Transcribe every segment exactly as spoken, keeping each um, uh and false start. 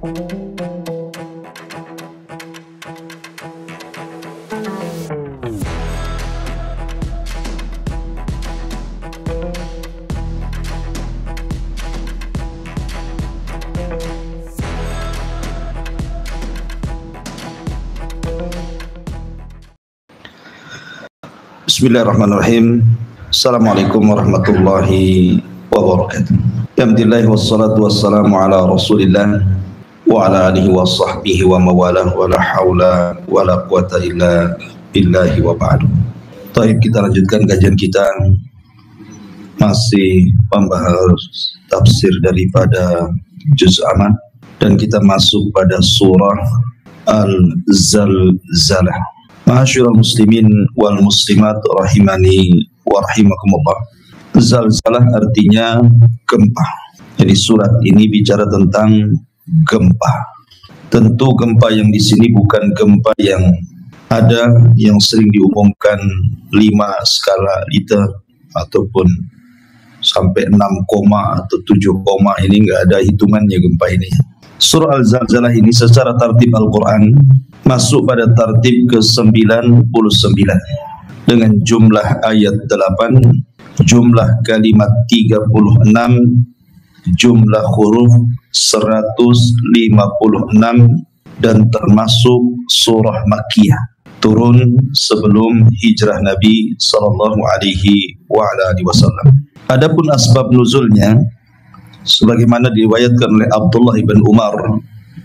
Bismillahirrahmanirrahim. Assalamualaikum warahmatullahi wabarakatuh. Alhamdulillah wassalatu wassalamu ala Rasulillah wa ala alihi wa sahbihi wa mawalah wa la haula wa la quwata illa billahi wa ba'du. Taib, kita lanjutkan kajian kita masih membahas tafsir daripada Juz' Amma dan kita masuk pada surah Al-Zalzalah. Ma'asyiral muslimin wal muslimat rahimani wa rahimakumullah. Zalzalah artinya gempa. Jadi surat ini bicara tentang gempa. Tentu gempa yang di sini bukan gempa yang ada yang sering diumumkan lima skala Richter ataupun sampai enam koma atau tujuh koma, ini enggak ada hitungannya gempa ini. Surah Al-Zalzalah ini secara tartib Al-Quran masuk pada tartib ke sembilan puluh sembilan dengan jumlah ayat delapan, jumlah kalimat tiga puluh enam, jumlah huruf seratus lima puluh enam, dan termasuk surah Makkiyah, turun sebelum hijrah Nabi sallallahu alaihi wa alihi wasallam. Adapun asbab nuzulnya sebagaimana diriwayatkan oleh Abdullah ibn Umar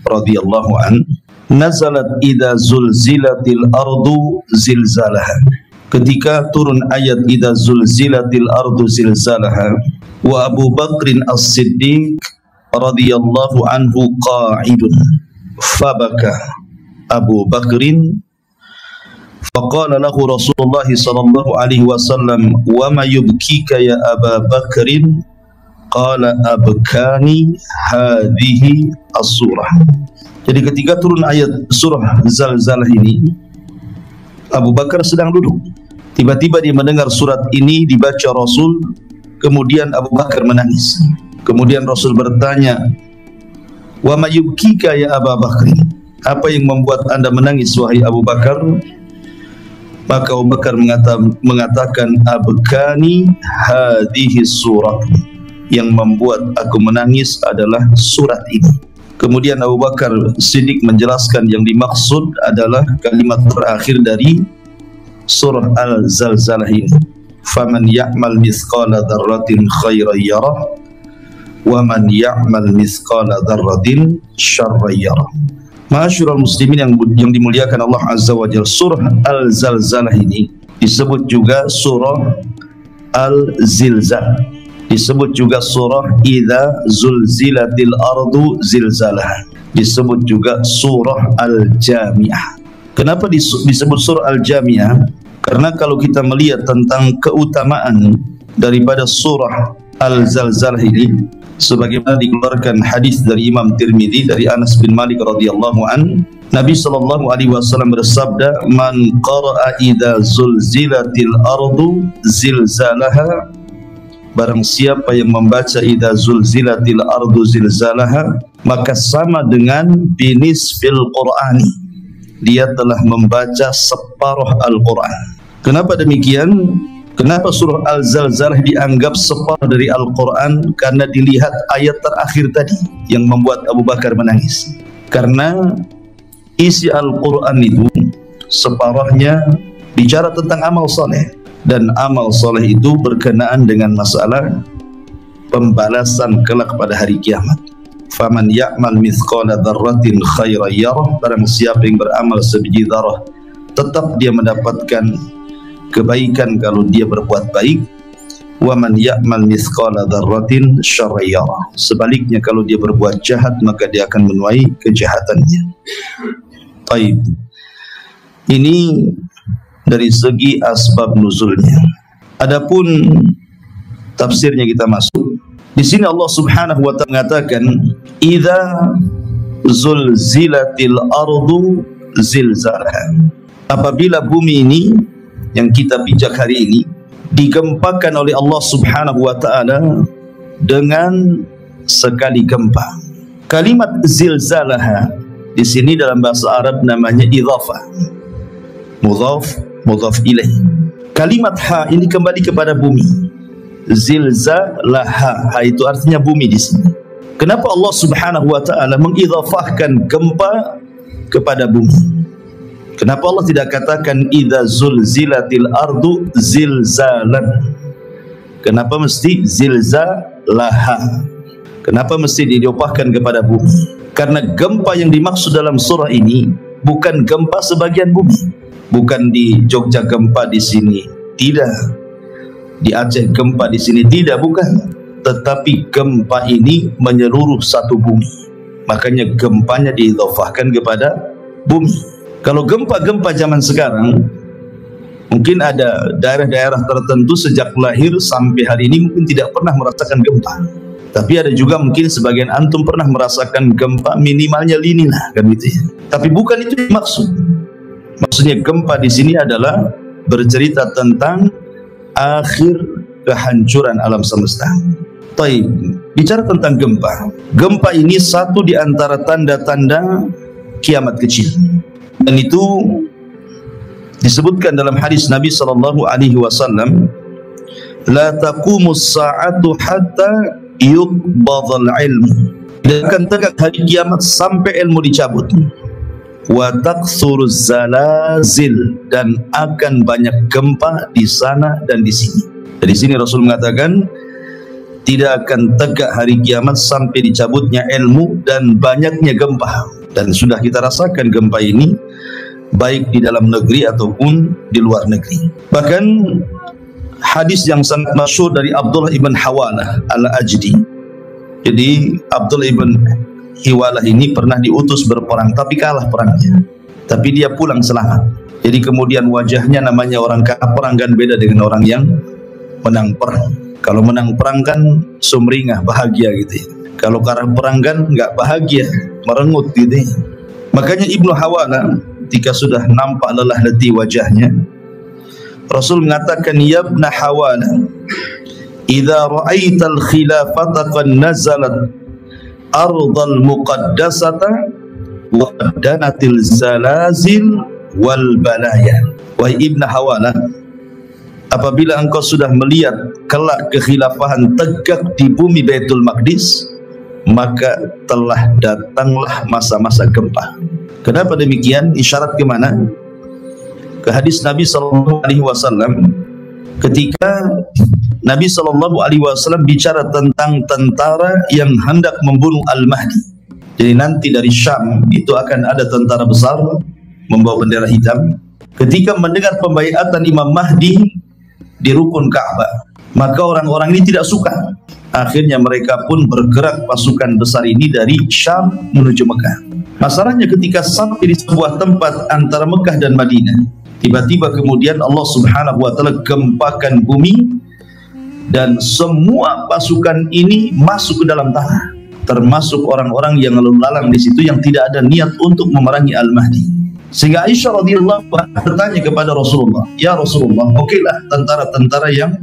radhiyallahu an, nazalat idza zulzilatil ardu zilzalaha. Ketika turun ayat idza zulzilatil ardu zilzalaha wa Abu Bakrin As-Siddiq radhiyallahu anhu qa'idun fabaka Abu Bakrin faqala lahu Rasulullah sallallahu alaihi wasallam wa ma yubkika ya Aba Bakrin. Qala abkani hadhihi as-surah. Jadi ketika turun ayat surah Zalzalah ini, Abu Bakar sedang duduk. Tiba-tiba dia mendengar surat ini dibaca Rasul, kemudian Abu Bakar menangis. Kemudian Rasul bertanya, "Wa ma yubkika ya Aba Bakr?" Apa yang membuat Anda menangis wahai Abu Bakar? Maka Abu Bakar mengata, mengatakan, "Abkani hadhihi surah." Yang membuat aku menangis adalah surat ini. Kemudian Abu Bakar Siddiq menjelaskan yang dimaksud adalah kalimat terakhir dari surah Al-Zalzalah ini. Faman ya'mal mithqala dzarratin khairan yarah wa man ya'mal mithqala dzarratin syarran yarah. Ma'asyiral muslimin yang, yang dimuliakan Allah Azza wa Jalla, surah Al-Zalzalah ini disebut juga surah Al-Zilzal. Disebut juga surah idza zulzilatil ardu zilzalah. Disebut juga surah Al-Jami'ah. Kenapa disebut surah Al-Jami'ah? Karena kalau kita melihat tentang keutamaan daripada surah Al-Zalzalah ini, sebagaimana dikeluarkan hadis dari Imam Tirmizi dari Anas bin Malik radhiyallahu an, Nabi sallallahu alaihi wasallam bersabda, "Man qara'a idza zulzilatil ardu zilzalaha." Barang siapa yang membaca idza zulzilatil ardu zilzalaha, maka sama dengan binis fil Qur'an, dia telah membaca separuh Al-Qur'an. Kenapa demikian? Kenapa surah Al-Zalzalah dianggap separuh dari Al-Qur'an? Karena dilihat ayat terakhir tadi yang membuat Abu Bakar menangis. Karena isi Al-Qur'an itu separuhnya bicara tentang amal saleh. Dan amal soleh itu berkenaan dengan masalah pembalasan kelak pada hari kiamat. Faman ya'mal mithqala dzarratin khairan yarah. Barang siapa yang beramal sebiji dzarrah, tetap dia mendapatkan kebaikan kalau dia berbuat baik. Wa man ya'mal mithqala dzarratin syarran yarah. Sebaliknya kalau dia berbuat jahat, maka dia akan menuai kejahatannya. Baik. Ini dari segi asbab nuzulnya. Adapun tafsirnya kita masuk. Di sini Allah Subhanahu wa ta'ala mengatakan idza zulzilatil ardu zilzalaha. Apabila bumi ini yang kita pijak hari ini digempakan oleh Allah Subhanahu wa ta'ala dengan sekali gempa. Kalimat zilzalah di sini dalam bahasa Arab namanya idhafah, mudhaf, mudhaf ilaih. Kalimat ha ini kembali kepada bumi. Zilzalah, ha itu artinya bumi di sini. Kenapa Allah Subhanahu wa taala mengidhafahkan gempa kepada bumi? Kenapa Allah tidak katakan idza zulzilatil ardu zilzalan? Kenapa mesti zilzalah? Kenapa mesti didopahkan kepada bumi? Karena gempa yang dimaksud dalam surah ini bukan gempa sebagian bumi. Bukan di Jogja gempa di sini, tidak. Di Aceh gempa di sini, tidak, bukan. Tetapi gempa ini menyeluruh satu bumi. Makanya gempanya diidhafahkan kepada bumi. Kalau gempa-gempa zaman sekarang, mungkin ada daerah-daerah tertentu sejak lahir sampai hari ini mungkin tidak pernah merasakan gempa. Tapi ada juga mungkin sebagian antum pernah merasakan gempa, minimalnya lini lah, kan gitu ya. Tapi bukan itu maksud. Maksudnya gempa di sini adalah bercerita tentang akhir kehancuran alam semesta. Baik, bicara tentang gempa. Gempa ini satu di antara tanda-tanda kiamat kecil. Dan itu disebutkan dalam hadis Nabi sallallahu alaihi wasallam, la taqumus sa'atu hatta yuqbadhal ilmu. Tidak akan tegak hari kiamat sampai ilmu dicabut. Wa taqsuruz zalazil, dan akan banyak gempa di sana dan di sini. Dari sini Rasul mengatakan tidak akan tegak hari kiamat sampai dicabutnya ilmu dan banyaknya gempa. Dan sudah kita rasakan gempa ini baik di dalam negeri ataupun di luar negeri. Bahkan hadis yang sangat masyhur dari Abdullah ibn Hawalah al-Azdi. Jadi Abdullah ibn Hawalah ini pernah diutus berperang, tapi kalah perangnya. Tapi dia pulang selamat. Jadi kemudian wajahnya, namanya orang kalah perang kan beda dengan orang yang menang perang. Kalau menang perang kan sumringah, bahagia gitu. Kalau kalah perang kan nggak bahagia, merengut gitu. Makanya Ibnu Hawalah ketika sudah nampak lelah letih wajahnya, Rasul mengatakan, ya ibn Hawalah, idza ra'aital khilafata qad nazalat ardhal muqaddasata wa danatil zalazil wal balaya. Wahai Ibn Hawalah, apabila engkau sudah melihat kelak kekhilafahan tegak di bumi Baitul Maqdis, maka telah datanglah masa-masa gempa. Kenapa demikian? Isyarat ke mana? Ke hadis Nabi sallallahu alaihi wasallam ketika Nabi sallallahu alaihi wasallam bicara tentang tentara yang hendak membunuh Al-Mahdi. Jadi nanti dari Syam itu akan ada tentara besar membawa bendera hitam. Ketika mendengar pembaiatan Imam Mahdi di Rukun Ka'bah, maka orang-orang ini tidak suka. Akhirnya mereka pun bergerak pasukan besar ini dari Syam menuju Mekah. Masalahnya ketika sampai di sebuah tempat antara Mekah dan Madinah, tiba-tiba kemudian Allah Subhanahu wa taala gempakan bumi dan semua pasukan ini masuk ke dalam tanah, termasuk orang-orang yang lalu lalang di situ yang tidak ada niat untuk memerangi Al-Mahdi. Sehingga Aisyah radhiyallahu anha bertanya kepada Rasulullah, "Ya Rasulullah, okelah tentara-tentara yang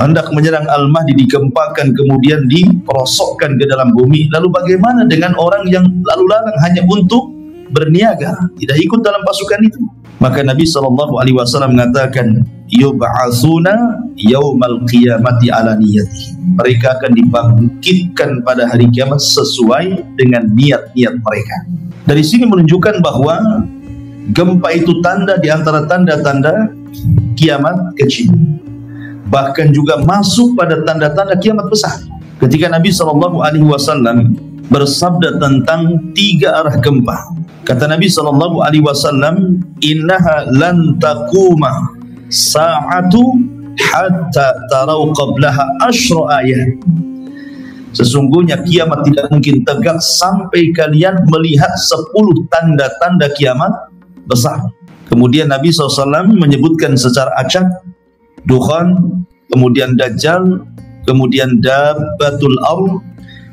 hendak menyerang Al-Mahdi digempakan kemudian diperosokkan ke dalam bumi. Lalu bagaimana dengan orang yang lalu lalang hanya untuk berniaga, tidak ikut dalam pasukan itu?" Maka Nabi sallallahu alaihi wasallam mengatakan, yub'asuna yaumal qiyamati ala niyatihi. Mereka akan dibangkitkan pada hari kiamat sesuai dengan niat-niat mereka. Dari sini menunjukkan bahwa gempa itu tanda di antara tanda-tanda kiamat kecil. Bahkan juga masuk pada tanda-tanda kiamat besar. Ketika Nabi sallallahu alaihi wasallam bersabda tentang tiga arah gempa, kata Nabi sallallahu alaihi wasallam, "Innaha lan taquma sa'atu hatta tarau qablaha asyra ayat." Sesungguhnya kiamat tidak mungkin tegak sampai kalian melihat sepuluh tanda-tanda kiamat besar. Kemudian Nabi sallallahu alaihi wasallam menyebutkan secara acak Dukhan, kemudian Dajjal, kemudian Dabbatul Ardh,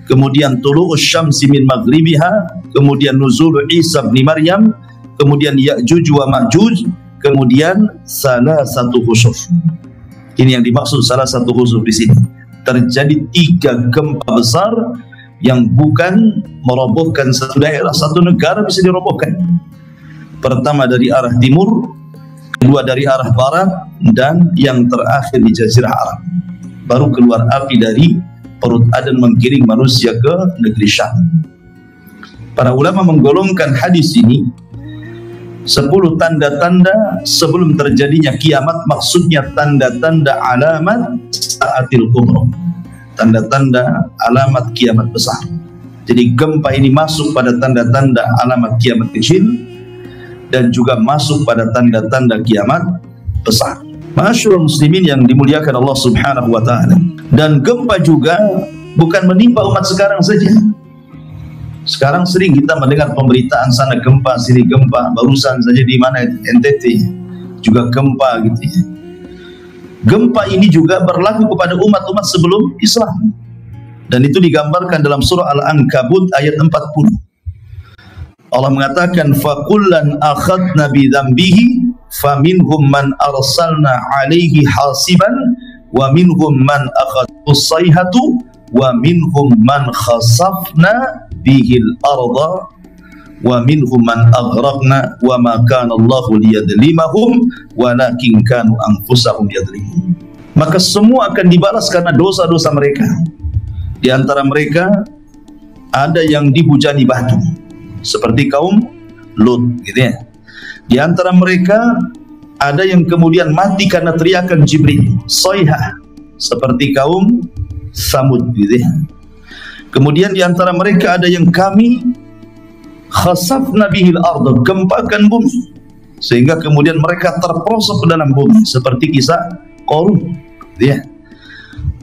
kemudian tulu'us syamsi min maghribiha, kemudian nuzul Isa bin Maryam, kemudian Ya'juj wa Ma'juj, kemudian salah satu khusuf. Ini yang dimaksud salah satu khusuf di sini. Terjadi tiga gempa besar yang bukan merobohkan satu daerah, satu negara bisa dirobohkan. Pertama dari arah timur, kedua dari arah barat, dan yang terakhir di Jazirah Arab. Baru keluar api dari perut Aden menggiring manusia ke negeri Syam. Para ulama menggolongkan hadis ini sepuluh tanda-tanda sebelum terjadinya kiamat, maksudnya tanda-tanda alamat sa'atil kubra, tanda-tanda alamat kiamat besar. Jadi gempa ini masuk pada tanda-tanda alamat kiamat kecil dan juga masuk pada tanda-tanda kiamat besar. Ma'asyiral muslimin yang dimuliakan Allah Subhanahu wa taala, dan gempa juga bukan menimpa umat sekarang saja. Sekarang sering kita mendengar pemberitaan, sana gempa, sini gempa, barusan saja di mana N T T juga gempa gitu ya. Gempa ini juga berlaku kepada umat-umat sebelum Islam. Dan itu digambarkan dalam surah Al-Ankabut ayat empat puluh. Allah mengatakan, "Fakullan akhadna bi dzambihi faminhum man arsalna 'alaihi hasiban wa minhum man akhadhu as-sayhatu wa minhum man khasafna bihil arda wa minhum man aghraqna wa ma kana Allahu liyadlimahum walakin kanu anfusahum yadlimun." Maka semua akan dibalas karena dosa-dosa mereka. Di antara mereka ada yang dihujani batu seperti kaum Lut gitu ya. Di antara mereka ada yang kemudian mati karena teriakan Jibril, sayhah, seperti kaum Samud gitu ya. Kemudian di antara mereka ada yang kami khasafna bihil ardh, gempakan bumi sehingga kemudian mereka terperosok ke dalam bumi seperti kisah Qarun gitu ya.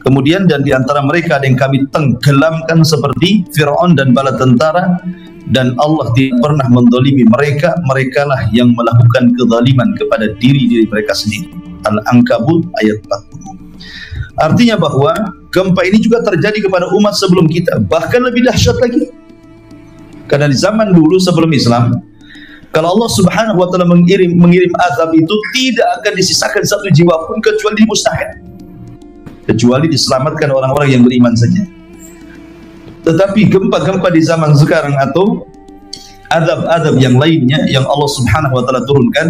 Kemudian dan di antara mereka ada yang kami tenggelamkan seperti Firaun dan bala tentara, dan Allah tidak pernah mendolimi mereka, merekalah yang melakukan kezaliman kepada diri-diri mereka sendiri. Al-Ankabut ayat empat puluh. Artinya bahwa gempa ini juga terjadi kepada umat sebelum kita, bahkan lebih dahsyat lagi. Karena di zaman dulu sebelum Islam, kalau Allah Subhanahu wa taala mengirim mengirim azab itu tidak akan disisakan satu jiwa pun kecuali dimusnahkan. Kecuali diselamatkan orang-orang yang beriman saja. Tetapi gempa-gempa di zaman sekarang atau azab-azab yang lainnya yang Allah Subhanahu wa taala turunkan,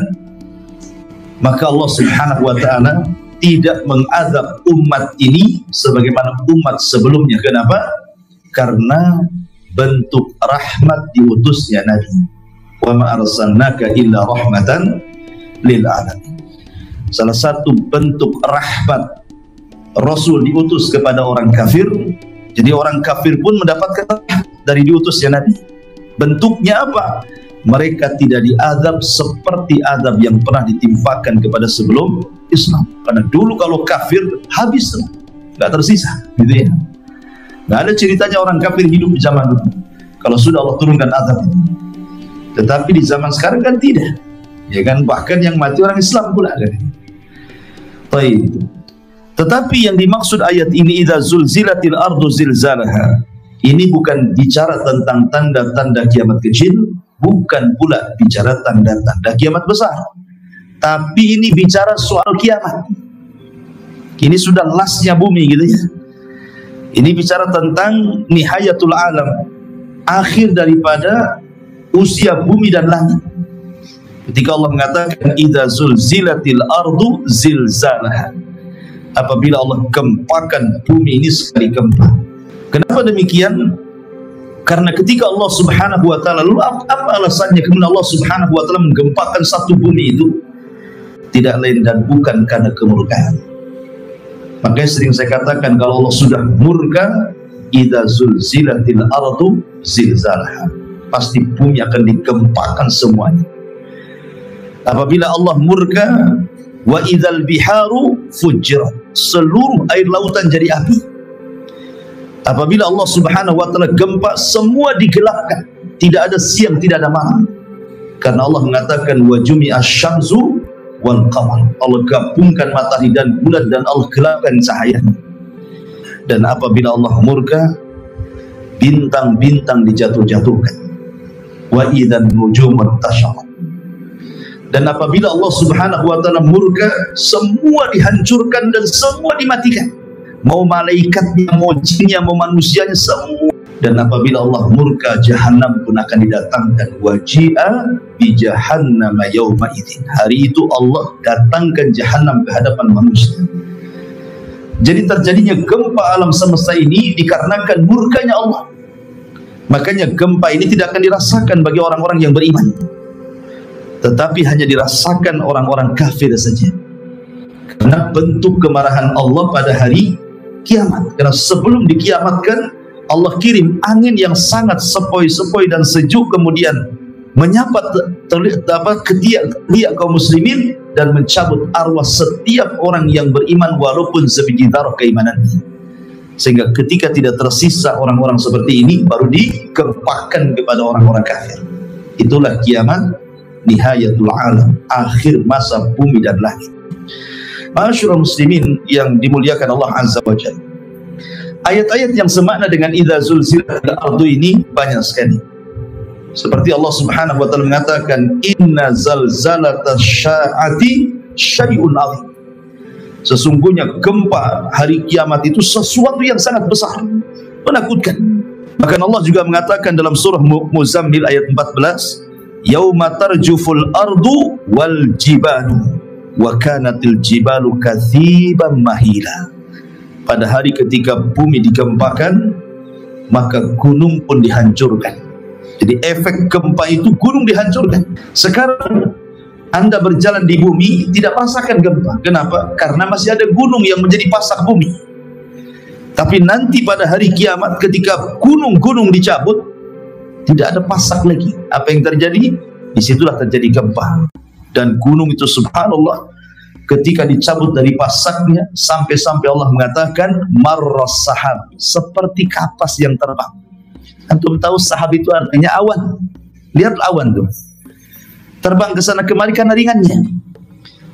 maka Allah Subhanahu wa taala tidak mengazab umat ini sebagaimana umat sebelumnya. Kenapa? Karena bentuk rahmat diutusnya Nabi. Wa ma arsalnaka illa rahmatan lil alamin. Salah satu bentuk rahmat Rasul diutus kepada orang kafir. Jadi orang kafir pun mendapatkan dari diutusnya Nabi. Bentuknya apa? Mereka tidak diazab seperti azab yang pernah ditimpakan kepada sebelum Islam. Karena dulu kalau kafir habis, nggak tersisa, gitu ya. Nggak ada ceritanya orang kafir hidup di zaman dulu. Kalau sudah Allah turunkan azab. Tetapi di zaman sekarang kan tidak, ya kan? Bahkan yang mati orang Islam pula kan. Baik. Tetapi yang dimaksud ayat ini, idza zulzilatil ardu zilzalaha, ini bukan bicara tentang tanda-tanda kiamat kecil, bukan pula bicara tanda-tanda kiamat besar, tapi ini bicara soal kiamat. Ini sudah lastnya bumi gitu ya. Ini bicara tentang nihayatul alam, akhir daripada usia bumi dan langit. Ketika Allah mengatakan idza zulzilatil ardu zilzalaha, apabila Allah gempakan bumi ini sekali gempa. Kenapa demikian? Karena ketika Allah Subhanahu wa taala, lalu apa alasannya kemudian Allah Subhanahu wa taala menggempakan satu bumi itu? Tidak lain dan bukan karena kemurkaan. Makanya sering saya katakan kalau Allah sudah murka, idza zulzilatil ardu zilzalaha, pasti bumi akan digempakan semuanya. Apabila Allah murka, wa idzal biharu fujjirat, seluruh air lautan jadi api. Apabila Allah Subhanahu wa taala gempa, semua digelapkan, tidak ada siang, tidak ada malam. Karena Allah mengatakan wa jumi'as syamsu wal qamar, Allah gabungkan matahari dan bulan dan Allah gelapkan cahayanya. Dan apabila Allah murka, bintang-bintang dijatuh-jatuhkan. Wa idzan nujumun tashaqqaq, dan apabila Allah Subhanahu wa taala murka, semua dihancurkan dan semua dimatikan. Mau malaikatnya, mau jinnya, mau manusianya, semua Dan apabila Allah murka, jahannam pun akan didatangkan. Waji'a bi jahannam yauma idzin. Hari itu Allah datangkan jahannam ke hadapan manusia. Jadi terjadinya gempa alam semesta ini dikarenakan murkanya Allah. Makanya gempa ini tidak akan dirasakan bagi orang-orang yang beriman, tetapi hanya dirasakan orang-orang kafir saja. Karena bentuk kemarahan Allah pada hari kiamat. Karena sebelum dikiamatkan, Allah kirim angin yang sangat sepoi-sepoi dan sejuk, kemudian menyapa ketiak-ketiak kaum muslimin dan mencabut arwah setiap orang yang beriman walaupun sebiji darah keimanannya. Sehingga ketika tidak tersisa orang-orang seperti ini, baru dikempakan kepada orang-orang kafir. Itulah kiamat, nihayatul alam, akhir masa bumi dan langit. Ma'asyiral muslimin yang dimuliakan Allah Azza wa Jalla, ayat-ayat yang semakna dengan idza zulzilatil ardu ini banyak sekali. Seperti Allah Subhanahu wa taala mengatakan, inna zalzalatas sa'ati syai'un azim. Sesungguhnya gempa hari kiamat itu sesuatu yang sangat besar, menakutkan. Bahkan Allah juga mengatakan dalam surah Muzammil ayat empat belas, yauma tarjuful ardu wal jibalu wa kanatil jibalu kathiban mahila. Pada hari ketika bumi digempakan, maka gunung pun dihancurkan. Jadi efek gempa itu gunung dihancurkan. Sekarang Anda berjalan di bumi tidak merasakan gempa. Kenapa? Karena masih ada gunung yang menjadi pasak bumi. Tapi nanti pada hari kiamat ketika gunung-gunung dicabut, tidak ada pasak lagi. Apa yang terjadi? Disitulah terjadi gempa. Dan gunung itu subhanallah, ketika dicabut dari pasaknya, sampai-sampai Allah mengatakan marras sahab, seperti kapas yang terbang. Antum tahu sahab itu artinya awan. Lihat awan tuh terbang ke sana kemari karena ringannya.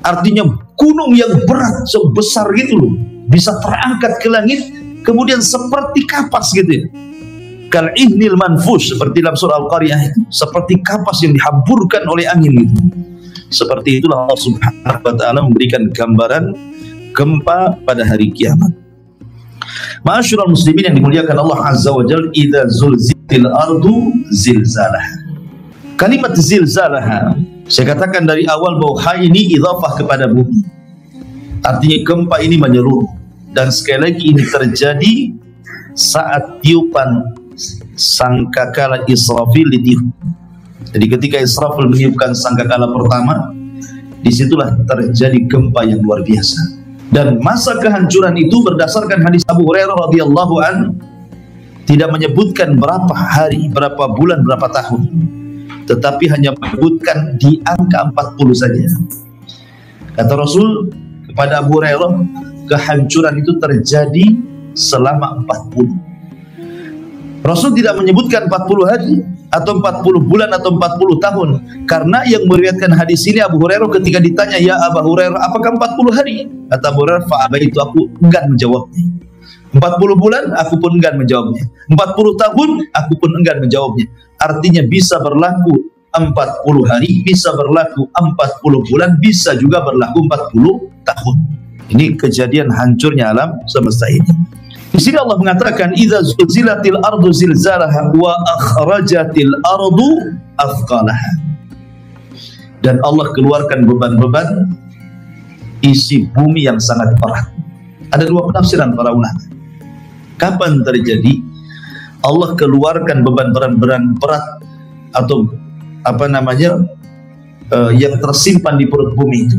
Artinya gunung yang berat sebesar gitu loh, bisa terangkat ke langit, kemudian seperti kapas gitu. Kal ihnil manfus, seperti dalam surah Al-Qari'ah itu, seperti kapas yang dihamburkan oleh angin gitu. Seperti itulah Allah Subhanahu wa taala memberikan gambaran gempa pada hari kiamat. Ma'asyiral muslimin yang dimuliakan Allah Azza wa Jalla, idza zulzilatil ardu zilzalah. Kalimat zilzalah, saya katakan dari awal bahwa ha ini idhafah kepada bumi. Artinya gempa ini menyeluruh, dan sekali lagi ini terjadi saat tiupan sangkakala Israfil ditiup. Jadi ketika Israfil meniupkan sangkakala pertama, disitulah terjadi gempa yang luar biasa. Dan masa kehancuran itu berdasarkan hadis Abu Hurairah radhiyallahu an, tidak menyebutkan berapa hari, berapa bulan, berapa tahun, tetapi hanya menyebutkan di angka empat puluh saja. Kata Rasul kepada Abu Hurairah, kehancuran itu terjadi selama empat puluh. Rasul tidak menyebutkan empat puluh hari atau empat puluh bulan atau empat puluh tahun, karena yang meriwayatkan hadis ini Abu Hurairah ketika ditanya, ya Abu Hurairah apakah empat puluh hari? Kata Abu Hurairah, fa'abaitu, aku enggan menjawabnya. Empat puluh bulan aku pun enggan menjawabnya, empat puluh tahun aku pun enggan menjawabnya. Artinya bisa berlaku empat puluh hari, bisa berlaku empat puluh bulan, bisa juga berlaku empat puluh tahun. Ini kejadian hancurnya alam semesta ini. Di sini Allah mengatakan idza zulzilatil ardu zilzalaha wa akhrajatil ardu athqalaha. Dan Allah keluarkan beban-beban isi bumi yang sangat berat. Ada dua penafsiran para ulama. Kapan terjadi Allah keluarkan beban berat berat atau apa namanya uh, yang tersimpan di perut bumi itu?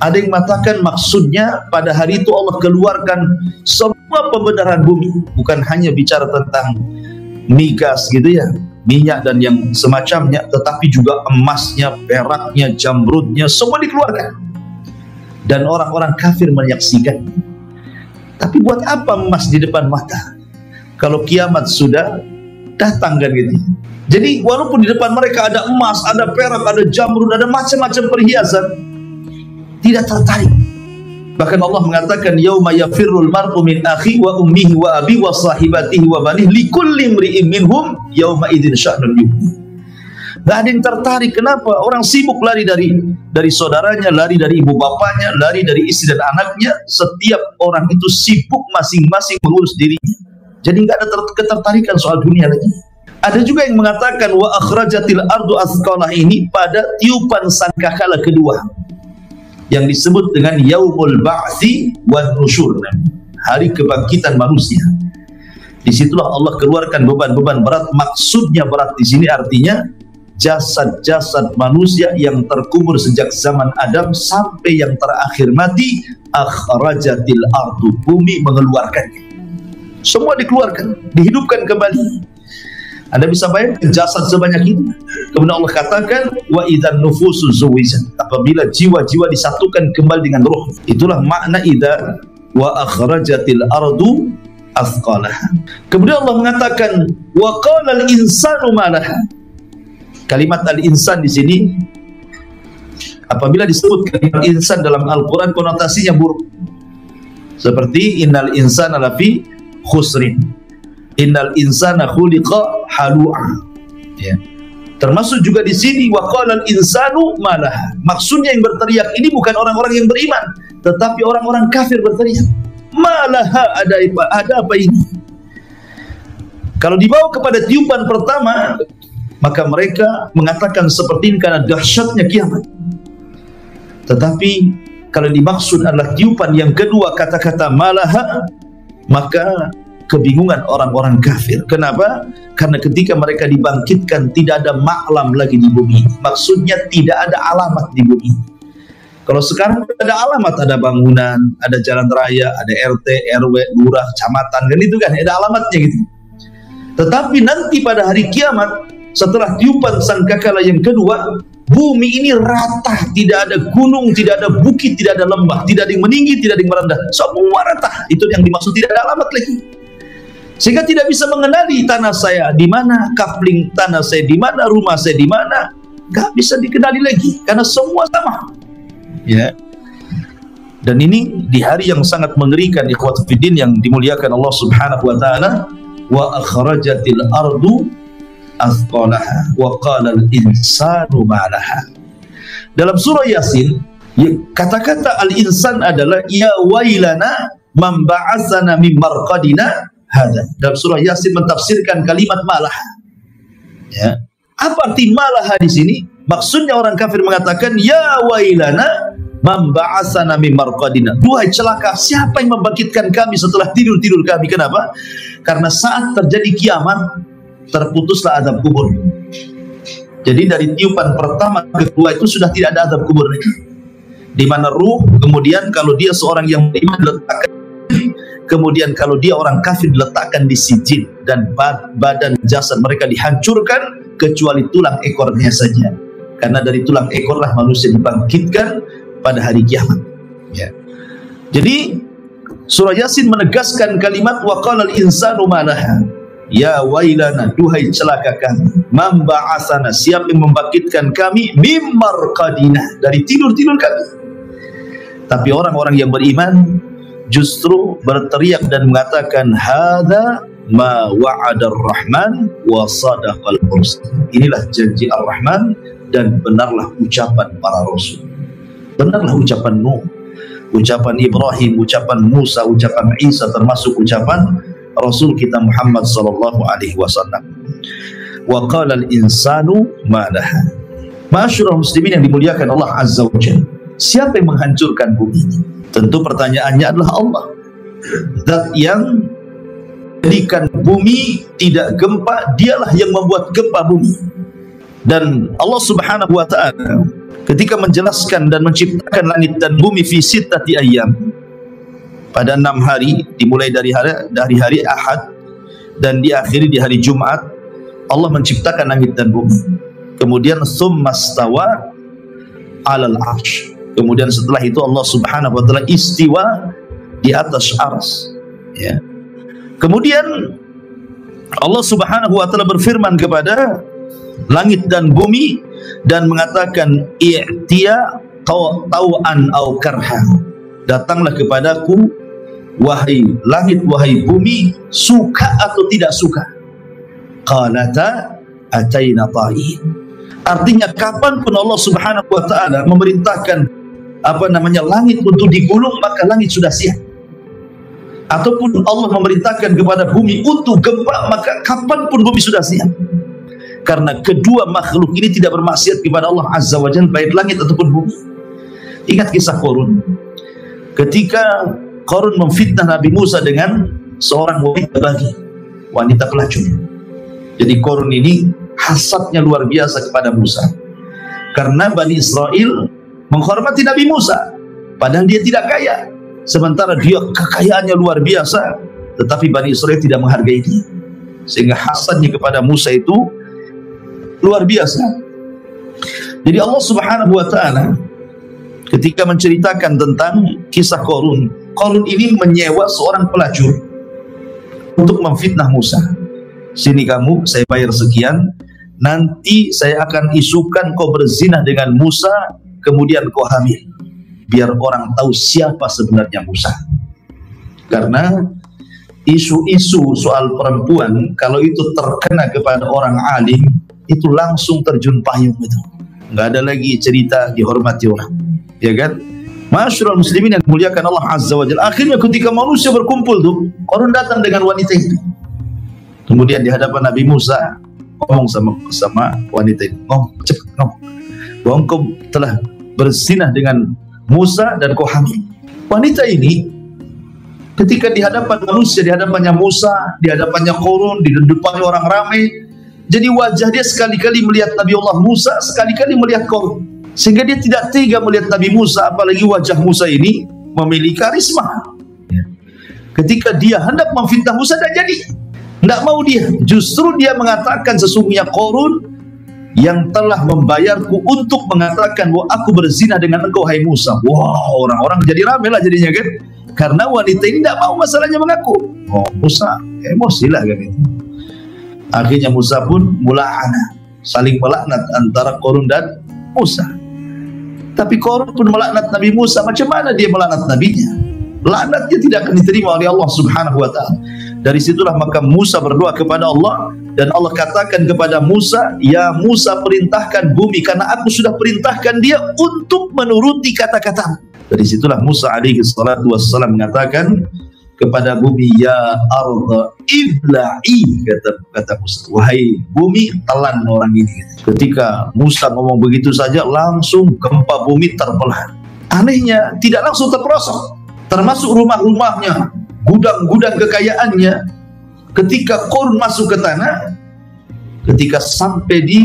Ada yang mengatakan maksudnya pada hari itu Allah keluarkan semua pembenaran bumi, bukan hanya bicara tentang migas gitu ya, minyak dan yang semacamnya, tetapi juga emasnya, peraknya, jamrudnya, semua dikeluarkan. Dan orang-orang kafir menyaksikan. Tapi buat apa emas di depan mata kalau kiamat sudah datang kan gitu? Jadi walaupun di depan mereka ada emas, ada perak, ada jamrud, ada macam-macam perhiasan, tidak tertarik. Bahkan Allah mengatakan yauma yafirrul mar'u min akhi wa ummihi wa abi wa sahibatihi wa banihi likulli imri'in minhum yauma idzin sya'nun yughni. Tidak ada yang tertarik. Kenapa? Orang sibuk lari dari dari saudaranya, lari dari ibu bapaknya, lari dari istri dan anaknya. Setiap orang itu sibuk masing-masing mengurus dirinya. Jadi nggak ada ketertarikan soal dunia lagi. Ada juga yang mengatakan wa akhrajatil ardu asqalah ini pada tiupan sangkakala kedua yang disebut dengan yaumul ba'tsi wan nusyur, hari kebangkitan manusia. Disitulah Allah keluarkan beban-beban berat. Maksudnya berat di sini artinya jasad-jasad manusia yang terkubur sejak zaman Adam sampai yang terakhir mati. Akhrajatil ardu, bumi mengeluarkannya, semua dikeluarkan, dihidupkan kembali. Anda bisa bayangkan jasad sebanyak itu. Kemudian Allah katakan wa idzan nufusu zuwijat, apabila jiwa-jiwa disatukan kembali dengan ruh. Itulah makna idza wa akhrajatil ardu athqalaha. Kemudian Allah mengatakan wa qala al insanu ma laha. Kalimat al insan di sini apabila disebut kalimat insan dalam Al-Qur'an konotasinya buruk. Seperti innal insana lafi khusrin. Innal insana khuliqa halu'a. Ya. Termasuk juga di sini wa qalal insanu malaha. Maksudnya yang berteriak ini bukan orang-orang yang beriman, tetapi orang-orang kafir berteriak. Malaha, ada apa, ada apa ini? Kalau dibawa kepada tiupan pertama, maka mereka mengatakan seperti ini karena dahsyatnya kiamat. Tetapi kalau dimaksud adalah tiupan yang kedua kata-kata malaha, maka kebingungan orang-orang kafir. Kenapa? Karena ketika mereka dibangkitkan tidak ada maklam lagi di bumi. Maksudnya tidak ada alamat di bumi. Kalau sekarang ada alamat, ada bangunan, ada jalan raya, ada R T, R W, lurah, kecamatan, kan itu kan ada alamatnya gitu. Tetapi nanti pada hari kiamat setelah tiupan sangkakala yang kedua, bumi ini rata, tidak ada gunung, tidak ada bukit, tidak ada lembah, tidak ada yang meninggi, tidak ada yang merendah, semua rata. Itu yang dimaksud tidak ada alamat lagi. Sehingga tidak bisa mengenali tanah saya di mana, kapling tanah saya di mana, rumah saya di mana, nggak bisa dikenali lagi karena semua sama, ya. Dan ini di hari yang sangat mengerikan, ikhwat fiddin yang dimuliakan Allah Subhanahu Wa Taala. Wa akhrajatil ardu athqalaha wa qala al insanu ma laha. Dalam surah Yasin, kata-kata al insan adalah ya wailana man ba'atsana min marqadina. Hada. Dalam surah Yasin mentafsirkan kalimat malah. Ya. Apa arti malah di sini? Maksudnya orang kafir mengatakan ya wailana man ba'atsana min marqadina. Duhai celaka, siapa yang membangkitkan kami setelah tidur-tidur kami? Kenapa? Karena saat terjadi kiamat terputuslah azab kubur. Jadi dari tiupan pertama ke kedua itu sudah tidak ada azab kubur lagi. Di mana ruh kemudian kalau dia seorang yang beriman diletakkan, kemudian kalau dia orang kafir diletakkan di sijil dan badan jasad mereka dihancurkan kecuali tulang ekornya saja, karena dari tulang ekorlah manusia dibangkitkan pada hari kiamat, ya. Jadi surah Yasin menegaskan kalimat wa qalal insanu ma laha, ya wailana, duhai celaka kami, man ba'asana, siapa yang membangkitkan kami, mim marqadina, dari tidur-tidur kami. Tapi orang-orang yang beriman justru berteriak dan mengatakan hadza ma wa'ada ar-rahman wa sadaqal mursil. Inilah janji Ar-Rahman dan benarlah ucapan para rasul. Benarlah ucapan Nuh, ucapan Ibrahim, ucapan Musa, ucapan Isa, termasuk ucapan rasul kita Muhammad sallallahu alaihi wasallam. Wa qala al-insanu ma laha. Ma'asyiral muslimin yang dimuliakan Allah Azza wa Jalla. Siapa yang menghancurkan bumi ini? Tentu pertanyaannya adalah Allah, zat yang menjadikan bumi tidak gempa, dialah yang membuat gempa bumi. Dan Allah Subhanahu Wa Taala ketika menjelaskan dan menciptakan langit dan bumi fi sittati ayyam, pada enam hari dimulai dari hari dari hari Ahad dan diakhiri di hari Jumat, Allah menciptakan langit dan bumi. Kemudian summastawa alal arsy. Kemudian setelah itu Allah Subhanahu Wa Taala istiwa di atas arsy. Ya. Kemudian Allah Subhanahu Wa Taala berfirman kepada langit dan bumi dan mengatakan i'tiya tau'an au karha. Datanglah kepadaku wahai langit, wahai bumi, suka atau tidak suka. Qalata ataina ta'in. Artinya kapan pun Allah Subhanahu Wa Taala memerintahkan apa namanya langit untuk digulung, maka langit sudah siap. ataupun Allah memerintahkan kepada bumi untuk gempa, maka kapanpun bumi sudah siap. Karena kedua makhluk ini tidak bermaksiat kepada Allah Azza wa Jalla, baik langit ataupun bumi. Ingat kisah Qarun. Ketika Qarun memfitnah Nabi Musa dengan seorang wanita bagi, wanita pelacur. Jadi Qarun ini hasadnya luar biasa kepada Musa. Karena Bani Israel menghormati Nabi Musa, padahal dia tidak kaya. Sementara dia kekayaannya luar biasa, tetapi Bani Israel tidak menghargai dia. Sehingga hasadnya kepada Musa itu luar biasa. Jadi Allah Subhanahu wa Ta'ala ketika menceritakan tentang kisah Qarun, Qarun ini menyewa seorang pelacur untuk memfitnah Musa. Sini kamu, saya bayar sekian, nanti saya akan isukan kau berzina dengan Musa, kemudian kau hamil, biar orang tahu siapa sebenarnya Musa. Karena isu-isu soal perempuan kalau itu terkena kepada orang alim, itu langsung terjun payung itu. Enggak ada lagi cerita dihormati orang. Ya kan? Masyarul muslimin yang dimuliakan Allah Azza wa Jalla. Akhirnya ketika manusia berkumpul tuh, Qarun datang dengan wanita itu. Kemudian di hadapan Nabi Musa ngomong sama sama wanita itu. Ngomong, cepat ngomong. Bahwa engkau telah bersinah dengan Musa dan kau hamil. Wanita ini ketika di hadapan manusia, di hadapannya Musa, di hadapannya Qarun, di depan orang ramai, jadi wajah dia sekali-kali melihat Nabi Allah Musa, sekali-kali melihat Qarun, sehingga dia tidak tega melihat Nabi Musa, apalagi wajah Musa ini memiliki karisma. Ketika dia hendak memfitnah Musa, tidak jadi, tidak mau dia. Justru dia mengatakan sesungguhnya Qarun yang telah membayarku untuk mengatakan bahwa aku berzina dengan engkau, hai Musa. Wah, wow, orang-orang jadi ramai lah jadinya kan, karena wanita ini tidak mau masalahnya mengaku. Oh, Musa emosi lah kan itu. Akhirnya Musa pun mula'anah, saling melaknat antara Qarun dan Musa. Tapi Qarun pun melaknat Nabi Musa. Macam mana dia melaknat nabinya? Laknatnya tidak akan diterima oleh Allah Subhanahu wa Ta'ala. Dari situlah maka Musa berdoa kepada Allah, dan Allah katakan kepada Musa, "Ya Musa, perintahkan bumi, karena aku sudah perintahkan dia untuk menuruti kata-katamu." Dari situlah Musa alaihi salatu wassalam mengatakan kepada bumi, "Ya ardh ibla'i," kata, kata Musa, "wahai bumi, telan orang ini." Ketika Musa ngomong begitu saja, langsung gempa bumi terbelah. Anehnya tidak langsung terperosok, termasuk rumah-rumahnya, gudang-gudang kekayaannya. Ketika Qarun masuk ke tanah, ketika sampai di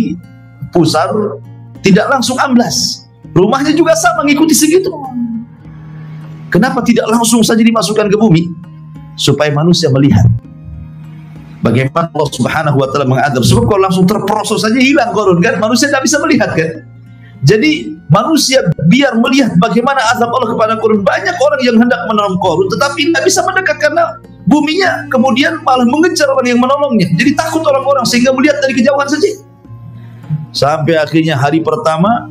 pusar, tidak langsung amblas. Rumahnya juga sama, mengikuti segitu. Kenapa tidak langsung saja dimasukkan ke bumi? Supaya manusia melihat bagaimana Allah Subhanahu wa Ta'ala mengadab. Sebab kalau langsung terperosok saja, hilang Qarun kan, manusia tidak bisa melihat kan. Jadi manusia biar melihat bagaimana azab Allah kepada Qarun. Banyak orang yang hendak menolong Qarun, tetapi tidak bisa mendekat karena buminya, kemudian malah mengejar orang yang menolongnya. Jadi takut orang-orang sehingga melihat dari kejauhan saja. Sampai akhirnya hari pertama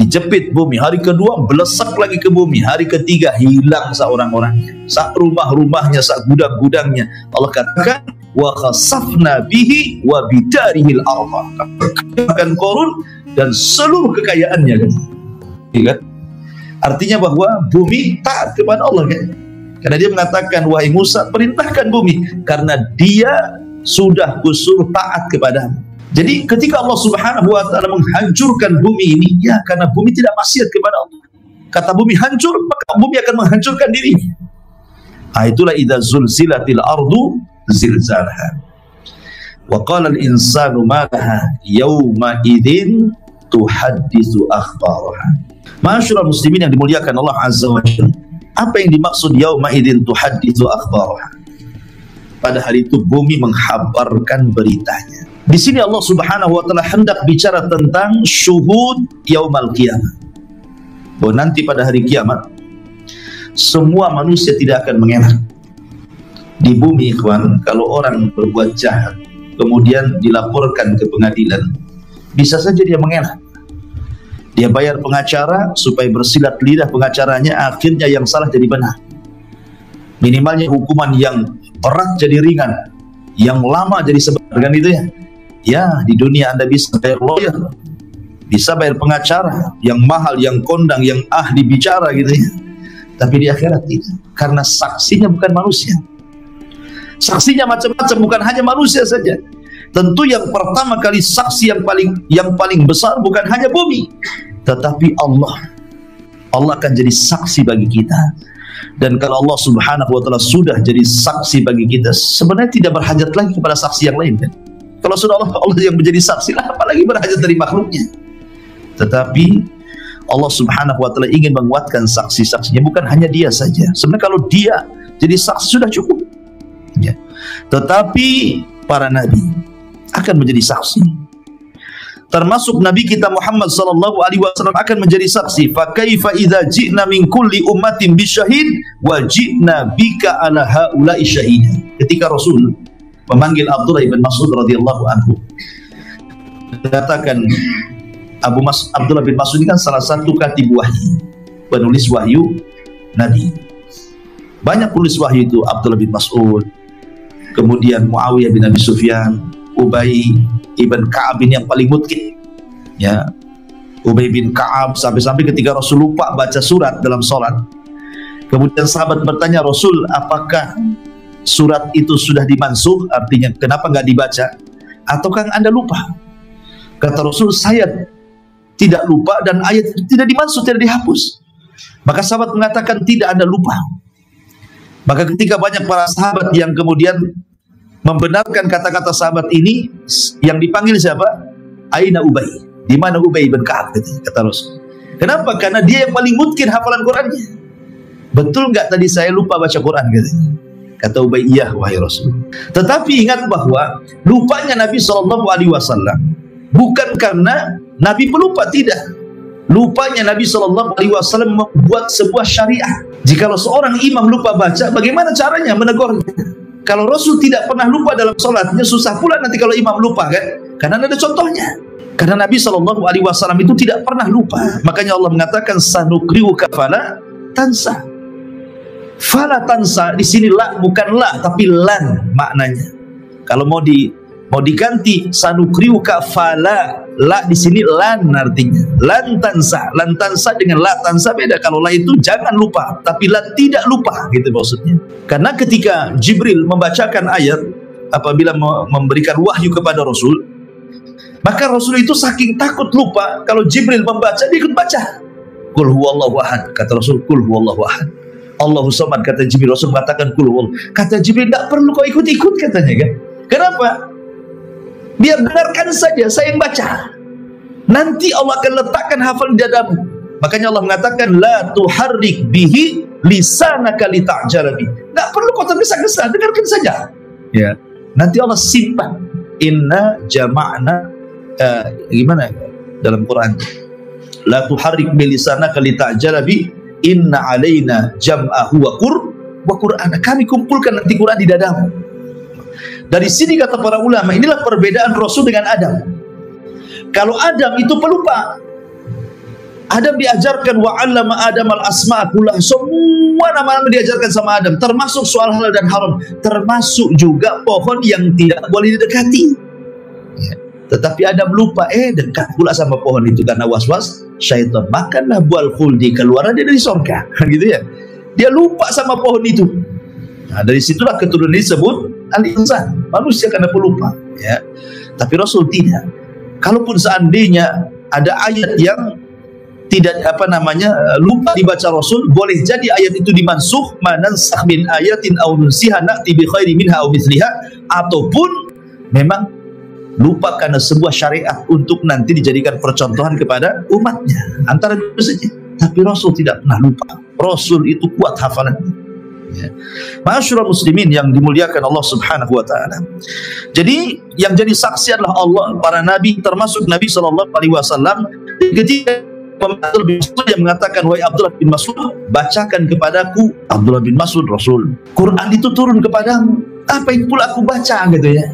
dijepit bumi, hari kedua belesak lagi ke bumi, hari ketiga hilang sa orang-orangnya, sa rumah-rumahnya, sa gudang-gudangnya. Allah katakan, "Wa khasafna bihi wa bidarihil ardh." Katakan Qarun dan seluruh kekayaannya kan? Kan? Artinya bahwa bumi taat kepada Allah kan? Karena dia mengatakan, "Wahai Musa, perintahkan bumi, karena dia sudah kusuruh taat kepadamu." Jadi ketika Allah Subhanahu wa Ta'ala menghancurkan bumi ini, ya karena bumi tidak maksiat kepada Allah. Kata bumi hancur, maka bumi akan menghancurkan dirinya. Ah, itulah idza zulzilatil ardu zilzalaha. Wa qala al-insanu ma laha yawma idzin tuhaddisu akhbaraha. Ma'asyiral muslimin yang dimuliakan Allah Azza wa Jalla. Apa yang dimaksud yawma idzin tuhaddisu akhbaraha? Pada hari itu bumi menghabarkan beritanya. Di sini Allah Subhanahu wa Ta'ala hendak bicara tentang syuhud yaumal qiyamah. Bahwa nanti pada hari kiamat semua manusia tidak akan mengelak. Di bumi ikhwan, kalau orang berbuat jahat kemudian dilaporkan ke pengadilan, bisa saja dia mengelak. Dia bayar pengacara supaya bersilat lidah pengacaranya, akhirnya yang salah jadi benar. Minimalnya hukuman yang berat jadi ringan, yang lama jadi sebentar kan itu ya. Ya, di dunia Anda bisa bayar lawyer, bisa bayar pengacara yang mahal, yang kondang, yang ahli bicara gitu ya. tapi di akhirat tidak, karena saksinya bukan manusia. Saksinya macam-macam, bukan hanya manusia saja. Tentu yang pertama kali saksi yang paling yang paling besar bukan hanya bumi, tetapi Allah. Allah akan jadi saksi bagi kita. Dan kalau Allah Subhanahu wa taala sudah jadi saksi bagi kita, sebenarnya tidak berhajat lagi kepada saksi yang lain kan? Kalau sudah Allah, Allah yang menjadi saksi, lah apalagi berhajat dari makhluknya. Tetapi Allah Subhanahu wa taala ingin menguatkan saksi-saksinya, bukan hanya dia saja. Sebenarnya kalau dia jadi saksi sudah cukup. Ya. Tetapi para nabi akan menjadi saksi. Termasuk nabi kita Muhammad sallallahu alaihi wasallam akan menjadi saksi. Fa kaifa idza ji'na min kulli ummatin bisyahid wa ji'na bika ala haula'i syahida. Ketika Rasul memanggil Abdullah ibn Mas'ud radhiyallahu anhu, katakan Abu Mas, Abdullah bin Mas'ud ini kan salah satu katib wahyu, penulis wahyu nabi. Banyak penulis wahyu itu, Abdullah bin Mas'ud, kemudian Muawiyah bin Abi Sufyan, Ubay ibn Ka'ab ini yang paling mutqin. Ya, Ubay bin Ka'ab sampai-sampai ketika Rasul lupa baca surat dalam sholat. Kemudian sahabat bertanya, Rasul apakah surat itu sudah dimansuh? Artinya kenapa nggak dibaca? Ataukah anda lupa? Kata Rasul, saya tidak lupa dan ayat itu tidak dimaksud, tidak dihapus. Maka sahabat mengatakan tidak, ada lupa. Maka ketika banyak para sahabat yang kemudian membenarkan kata-kata sahabat ini, yang dipanggil siapa? Aina Ubay. Di mana Ubay bin Ka'ab? Kata Rasul. Kenapa? Karena dia yang paling mungkin hafalan Qurannya. Betul nggak tadi saya lupa baca Quran? Katanya. Kata Ubay, iya wahai Rasul. Tetapi ingat bahwa lupanya Nabi shallallahu alaihi wasallam bukan karena Nabi pelupa, tidak. Lupanya Nabi shallallahu alaihi wasallam membuat sebuah syariah. Jikalau seorang imam lupa baca, bagaimana caranya menegurnya? Kalau Rasul tidak pernah lupa dalam sholatnya, susah pula nanti kalau imam lupa kan? Karena ada contohnya. Karena Nabi shallallahu alaihi wasallam itu tidak pernah lupa. Makanya Allah mengatakan sanukriuka fala tansa. Fala tansa di sini la bukan la tapi lan maknanya. Kalau mau di Mau diganti sanukriuka fala, la di sini lan artinya. Lan tansa, lan tansa dengan la tansa beda. Kalau la itu jangan lupa, tapi la tidak lupa gitu maksudnya. Karena ketika Jibril membacakan ayat apabila memberikan wahyu kepada Rasul, maka Rasul itu saking takut lupa, kalau Jibril membaca dia ikut baca. Qul huwallahu ahad, kata Rasul, qul huwallahu ahad. Allahu samad, kata Jibril. Rasul mengatakan qul huwallahu. Kata Jibril, tidak perlu kau ikut-ikut katanya kan. Kenapa? Biar benarkan saja, saya yang baca. Nanti Allah akan letakkan hafal di dadamu. Makanya Allah mengatakan, la tuharrik bihi lisanaka lita'jala bihi. Nggak perlu kau tergesa-gesa, dengarkan saja. Ya. Nanti Allah simpan. Inna jama'na, uh, gimana dalam Quran? La tuharrik bihi lisanaka lita'jala bihi. Inna alaina jam'ahu wa qur wa Qur'ana. Kami kumpulkan nanti Quran di dadamu. Dari sini kata para ulama, inilah perbedaan Rasul dengan Adam. Kalau Adam itu pelupa, Adam diajarkan wa'allama Adam al-asma' kullah. Semua nama-nama diajarkan sama Adam, termasuk soal halal dan haram, termasuk juga pohon yang tidak boleh didekati. Ya. Tetapi Adam lupa, eh dekat pula sama pohon itu karena was-was syaitan. Makanlah buah khuldi, keluaran dia dari sorga, gitu ya. Dia lupa sama pohon itu. Nah, dari situlah keturunan disebut al-insan, manusia karena pelupa ya. Tapi Rasul tidak. Kalaupun seandainya ada ayat yang tidak apa namanya lupa dibaca Rasul, boleh jadi ayat itu dimansuh, manansakh min ayatin aw nunsiha na'ti bi khairin minha aw mithliha, ataupun memang lupa karena sebuah syariat untuk nanti dijadikan percontohan kepada umatnya, antara itu saja. Tapi Rasul tidak pernah lupa. Rasul itu kuat hafalannya. Ya. Ma'asyiral muslimin yang dimuliakan Allah Subhanahu wa taala. Jadi yang jadi saksi adalah Allah, para nabi, termasuk Nabi sallallahu alaihi wasallam. Ketika Abdullah bin Mas'ud yang mengatakan, "Wahai Abdullah bin Mas'ud, bacakan kepadaku." Abdullah bin Mas'ud, Rasul, "Quran itu turun kepadamu. Apa yang pula aku baca?" gitu ya.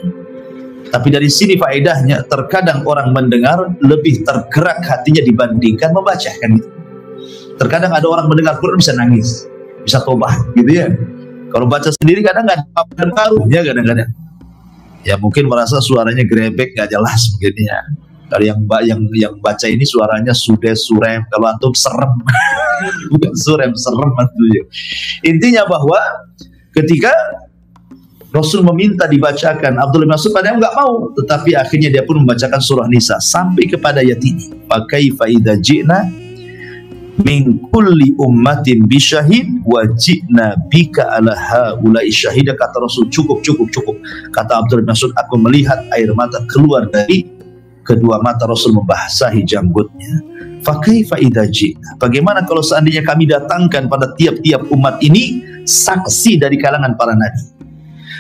Tapi dari sini faedahnya, terkadang orang mendengar lebih tergerak hatinya dibandingkan membaca kan gitu. Terkadang ada orang mendengar Quran bisa nangis, bisa tobat gitu ya. Kalau baca sendiri kadang nggak ada pengaruhnya, kadang-kadang ya mungkin merasa suaranya grebek, nggak jelas mungkin ya. Dari yang, yang yang baca ini suaranya sudah surem. Kalau antum serem, bukan surem, serem antumnya. Intinya bahwa ketika Rasul meminta dibacakan, Abdullah bin Mas'ud padahal enggak mau, tetapi akhirnya dia pun membacakan surah Nisa sampai kepada ayat ini. Pakai faida jina min kulli ummatin bi syahid wa jina bika ala haula'i syahida. Kata Rasul, cukup cukup cukup. Kata Abdullah bin Mas'ud, aku melihat air mata keluar dari kedua mata Rasul membasahi janggutnya. Fakai faida jina. Bagaimana kalau seandainya kami datangkan pada tiap-tiap umat ini saksi dari kalangan para nabi?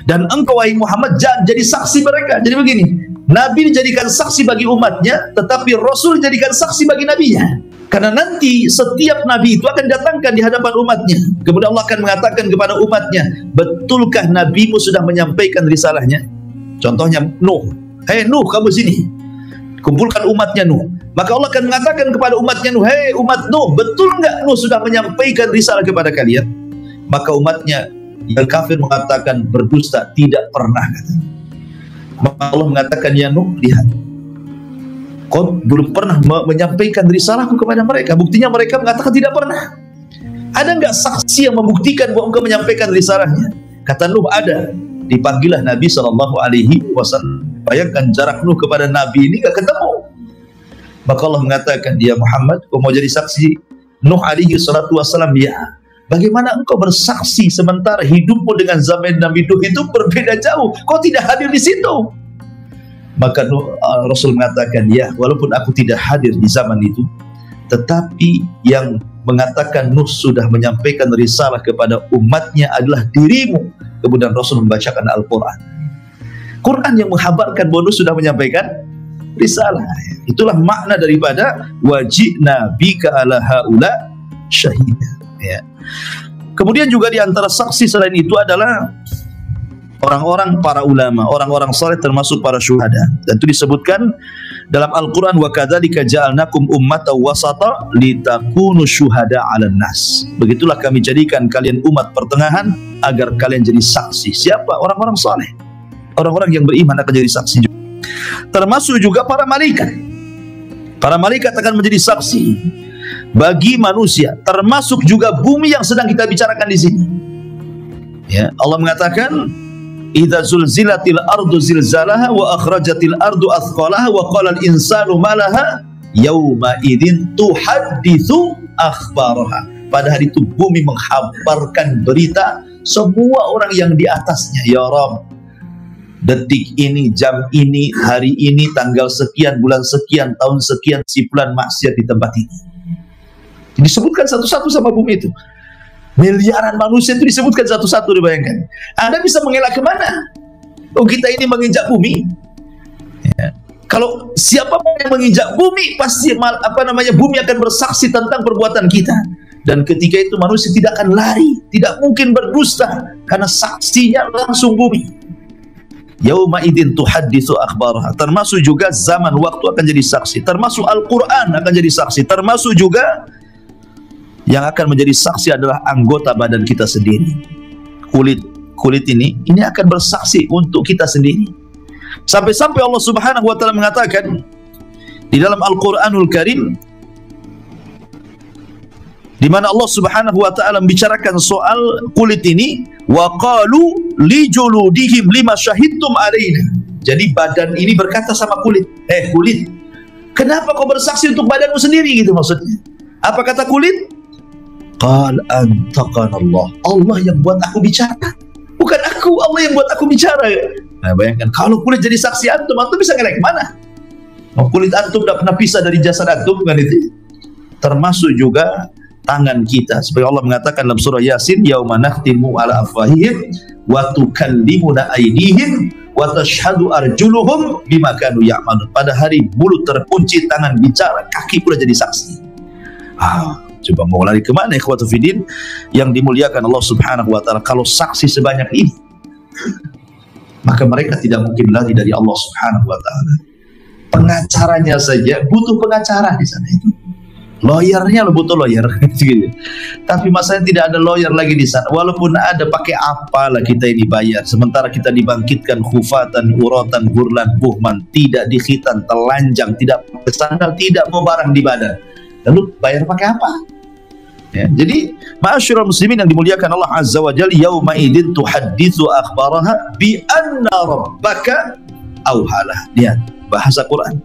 Dan engkau wahai Muhammad jadi saksi mereka. Jadi begini, Nabi dijadikan saksi bagi umatnya, tetapi Rasul dijadikan saksi bagi nabinya. Karena nanti setiap Nabi itu akan datangkan di hadapan umatnya. Kemudian Allah akan mengatakan kepada umatnya, betulkah nabimu sudah menyampaikan risalahnya? Contohnya Nuh. Hei Nuh, kamu sini, kumpulkan umatnya Nuh. Maka Allah akan mengatakan kepada umatnya Nuh, hei umat Nuh, betul nggak Nuh sudah menyampaikan risalah kepada kalian? Maka umatnya yang kafir mengatakan berdusta, tidak pernah. Maka Allah mengatakan, ya Nuh, lihat, kau belum pernah menyampaikan risalahku kepada mereka. Buktinya mereka mengatakan tidak pernah. Ada nggak saksi yang membuktikan bahwa engkau menyampaikan risalahnya? Kata Nuh, ada. Dipanggillah Nabi shallallahu alaihi wasallam. Bayangkan jarak Nuh kepada Nabi ini nggak ketemu. Maka Allah mengatakan, ya Muhammad, kau mau jadi saksi Nuh alaihi salatu wassalam? Ya. Bagaimana engkau bersaksi sementara hidupmu dengan zaman Nabi Nuh itu berbeda jauh? Kau tidak hadir di situ. Maka Rasul mengatakan, ya, walaupun aku tidak hadir di zaman itu, tetapi yang mengatakan Nuh sudah menyampaikan risalah kepada umatnya adalah dirimu. Kemudian Rasul membacakan Al-Quran. Quran yang menghabarkan bahwa Nuh sudah menyampaikan risalah. Itulah makna daripada wajibna bika ala haula syahidah. Ya. Kemudian juga di antara saksi selain itu adalah orang-orang para ulama, orang-orang saleh termasuk para syuhada. Dan itu disebutkan dalam Al-Qur'an, wa kadzalika ja'alnakum ummatan wasata litakunu syuhada 'alan nas. Begitulah kami jadikan kalian umat pertengahan agar kalian jadi saksi. Siapa? Orang-orang saleh. Orang-orang yang beriman akan jadi saksi juga. Termasuk juga para malaikat. Para malaikat akan menjadi saksi bagi manusia, termasuk juga bumi yang sedang kita bicarakan di sini. Ya, Allah mengatakan, "Idza zulzilatil ardu zilzalaha wa akhrajatil ardu athqalaha wa qala al-insanu ma laha yauma idzin tuhadditsu akhbaraha." Pada hari itu bumi menghabarkan berita semua orang yang di atasnya. Ya Rabb, detik ini, jam ini, hari ini, tanggal sekian, bulan sekian, tahun sekian, si bulan maksiat di tempat ini. Disebutkan satu-satu sama bumi itu. Miliaran manusia itu disebutkan satu-satu, dibayangkan. Anda bisa mengelak kemana? Oh, kita ini menginjak bumi. Ya. Kalau siapapun yang menginjak bumi, pasti mal, apa namanya, bumi akan bersaksi tentang perbuatan kita. Dan ketika itu manusia tidak akan lari, tidak mungkin berdusta, karena saksinya langsung bumi. Yauma idzin tuhadditsu akhbaraha. Termasuk juga zaman waktu akan jadi saksi. Termasuk Al-Quran akan jadi saksi. Termasuk juga yang akan menjadi saksi adalah anggota badan kita sendiri. Kulit kulit ini, ini akan bersaksi untuk kita sendiri. Sampai-sampai Allah Subhanahu wa taala mengatakan di dalam Al-Qur'anul Karim, di mana Allah Subhanahu wa taala membicarakan soal kulit ini, wa qalu li juludihim lima syahidtum alaina. Jadi badan ini berkata sama kulit, "Eh kulit, kenapa kau bersaksi untuk badanmu sendiri?" gitu maksudnya. Apa kata kulit? Qal antaqanallah. Allah yang buat aku bicara. Bukan aku, Allah yang buat aku bicara. Nah, bayangkan kalau kulit jadi saksi antum, antum bisa ngelak mana? Oh, kulit antum tidak pernah pisah dari jasad antum, bukan itu? Termasuk juga tangan kita. Seperti Allah mengatakan dalam surah Yasin, yauma nakhtimu ala afwahihim wa tukallimuna aydihim wa tashhadu arjuluhum bima kanu ya'malun. Pada hari mulut terkunci, tangan bicara, kaki pula jadi saksi. Ah, coba mau lari kemana ikhwatu fidin yang dimuliakan Allah Subhanahu wa taala? Kalau saksi sebanyak ini, maka mereka tidak mungkin lari dari Allah Subhanahu wa taala. Pengacaranya saja butuh pengacara di sana itu. Lawyernya lo butuh lawyer, gitu. Tapi masalahnya tidak ada lawyer lagi di sana. Walaupun ada, pakai apalah kita ini bayar? Sementara kita dibangkitkan khufatan, urotan, gurlan, buhman, tidak dikhitan, telanjang, tidak bersandal, tidak mau barang di badan. Lalu bayar pakai apa? Ya, jadi ma'asyiral muslimin yang dimuliakan Allah azza wa jalla, yauma idin tuhaditsu akhbaraha bi anna rabbaka auhalah. Lihat bahasa Quran.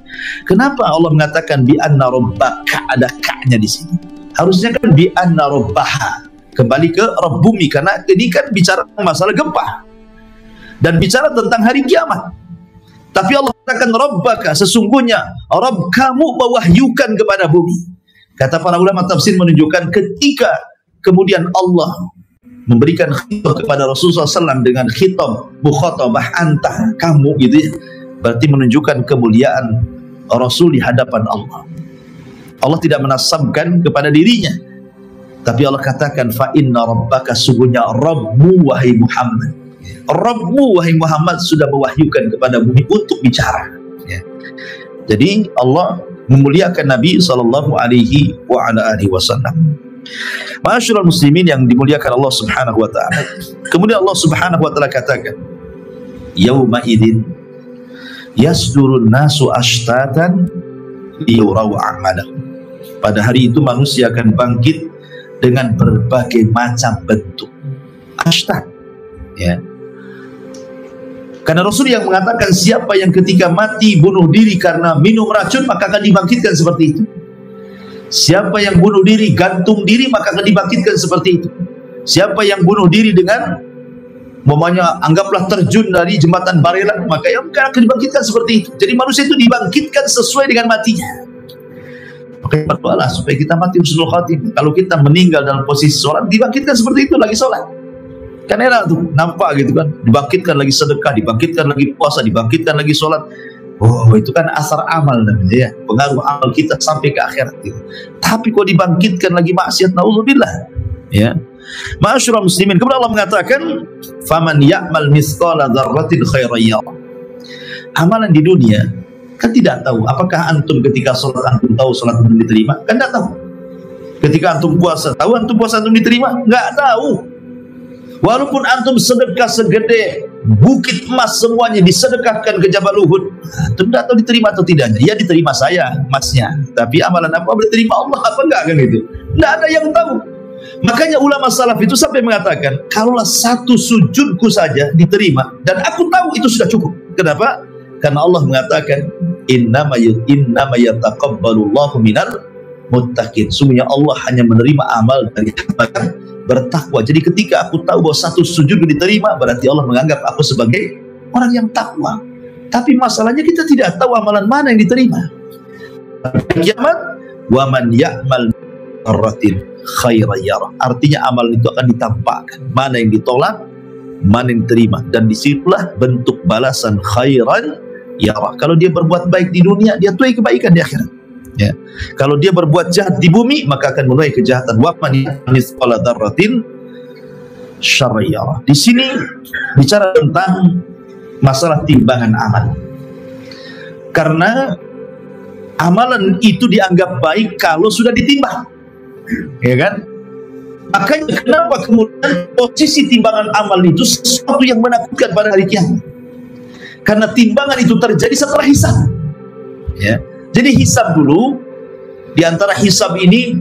Kenapa Allah mengatakan bi anna rabbaka, ada ka-nya di sini? Harusnya kan bi anna rabbaha. Kembali ke Rabb bumi, karena ini kan bicara masalah gempa dan bicara tentang hari kiamat. Tapi Allah katakan rabbaka, sesungguhnya Rabb kamu mewahyukan kepada bumi. Kata para ulama tafsir menunjukkan ketika kemudian Allah memberikan khitab kepada Rasulullah shallallahu alaihi wasallam dengan khitab mukhatabah, anta, kamu, gitu ya. Berarti menunjukkan kemuliaan Rasul di hadapan Allah. Allah tidak menasabkan kepada dirinya, tapi Allah katakan fa inna rabbaka, sungguhnya Rabbu wahai Muhammad, Rabbu wahai Muhammad sudah mewahyukan kepada bumi untuk bicara, ya. Jadi Allah memuliakan Nabi sallallahu alaihi wa ala alihi wasallam. Ma'asyiral muslimin yang dimuliakan Allah Subhanahu wa taala. Kemudian Allah Subhanahu wa taala katakan, "Yauma idzin yasdurun nasu ashtatan liyurau a'malahum." Pada hari itu manusia akan bangkit dengan berbagai macam bentuk. Ashtat, ya. Karena Rasul yang mengatakan siapa yang ketika mati bunuh diri karena minum racun, maka akan dibangkitkan seperti itu. Siapa yang bunuh diri gantung diri, maka akan dibangkitkan seperti itu. Siapa yang bunuh diri dengan memanya, anggaplah terjun dari jembatan Barela, maka yang akan dibangkitkan seperti itu. Jadi manusia itu dibangkitkan sesuai dengan matinya. Maka berdoalah supaya kita mati husnul khatimah. Kalau kita meninggal dalam posisi sholat, dibangkitkan seperti itu lagi sholat. Kan enak tuh, nampak gitu kan, dibangkitkan lagi sedekah, dibangkitkan lagi puasa, dibangkitkan lagi sholat. Oh, itu kan asar amal namanya, ya, pengaruh amal kita sampai ke akhirat gitu. Tapi kok dibangkitkan lagi maksiat, na'udzubillah, ya. Ma'asyiral muslimin, kemudian Allah mengatakan faman ya'mal mithqala dzarratin khairan yarah. Amalan di dunia kan tidak tahu, apakah antum ketika sholat antum tahu sholat antum diterima? Kan tidak tahu. Ketika antum puasa, tahu antum puasa antum diterima? Enggak tahu. Walaupun antum sedekah segede bukit emas semuanya disedekahkan ke Jabal Uhud, antum tidak tahu diterima atau tidaknya. Ya diterima saya, emasnya. Tapi amalan apa diterima Allah apa enggak, kan itu? Tidak ada yang tahu. Makanya ulama salaf itu sampai mengatakan, kalaulah satu sujudku saja diterima dan aku tahu, itu sudah cukup. Kenapa? Karena Allah mengatakan innama innama yataqabbalullahu minal muttaqin. Sungguhnya Allah hanya menerima amal dari hamba bertakwa. Jadi ketika aku tahu bahwa satu sujud diterima, berarti Allah menganggap aku sebagai orang yang takwa. Tapi masalahnya kita tidak tahu amalan mana yang diterima. Kiamat, wa man ya'mal dzarratin khairan yarah. Artinya amalan itu akan ditampakkan, mana yang ditolak, mana yang diterima, dan disitulah bentuk balasan khairan yarah. Kalau dia berbuat baik di dunia, dia tuai kebaikan di akhirat. Ya. Kalau dia berbuat jahat di bumi, maka akan menuai kejahatan. Di sini bicara tentang masalah timbangan amal. Karena amalan itu dianggap baik kalau sudah ditimbang, ya kan? Makanya kenapa kemudian posisi timbangan amal itu sesuatu yang menakutkan pada hari kiamat? Karena timbangan itu terjadi setelah hisab, ya. Jadi hisab dulu, di antara hisab ini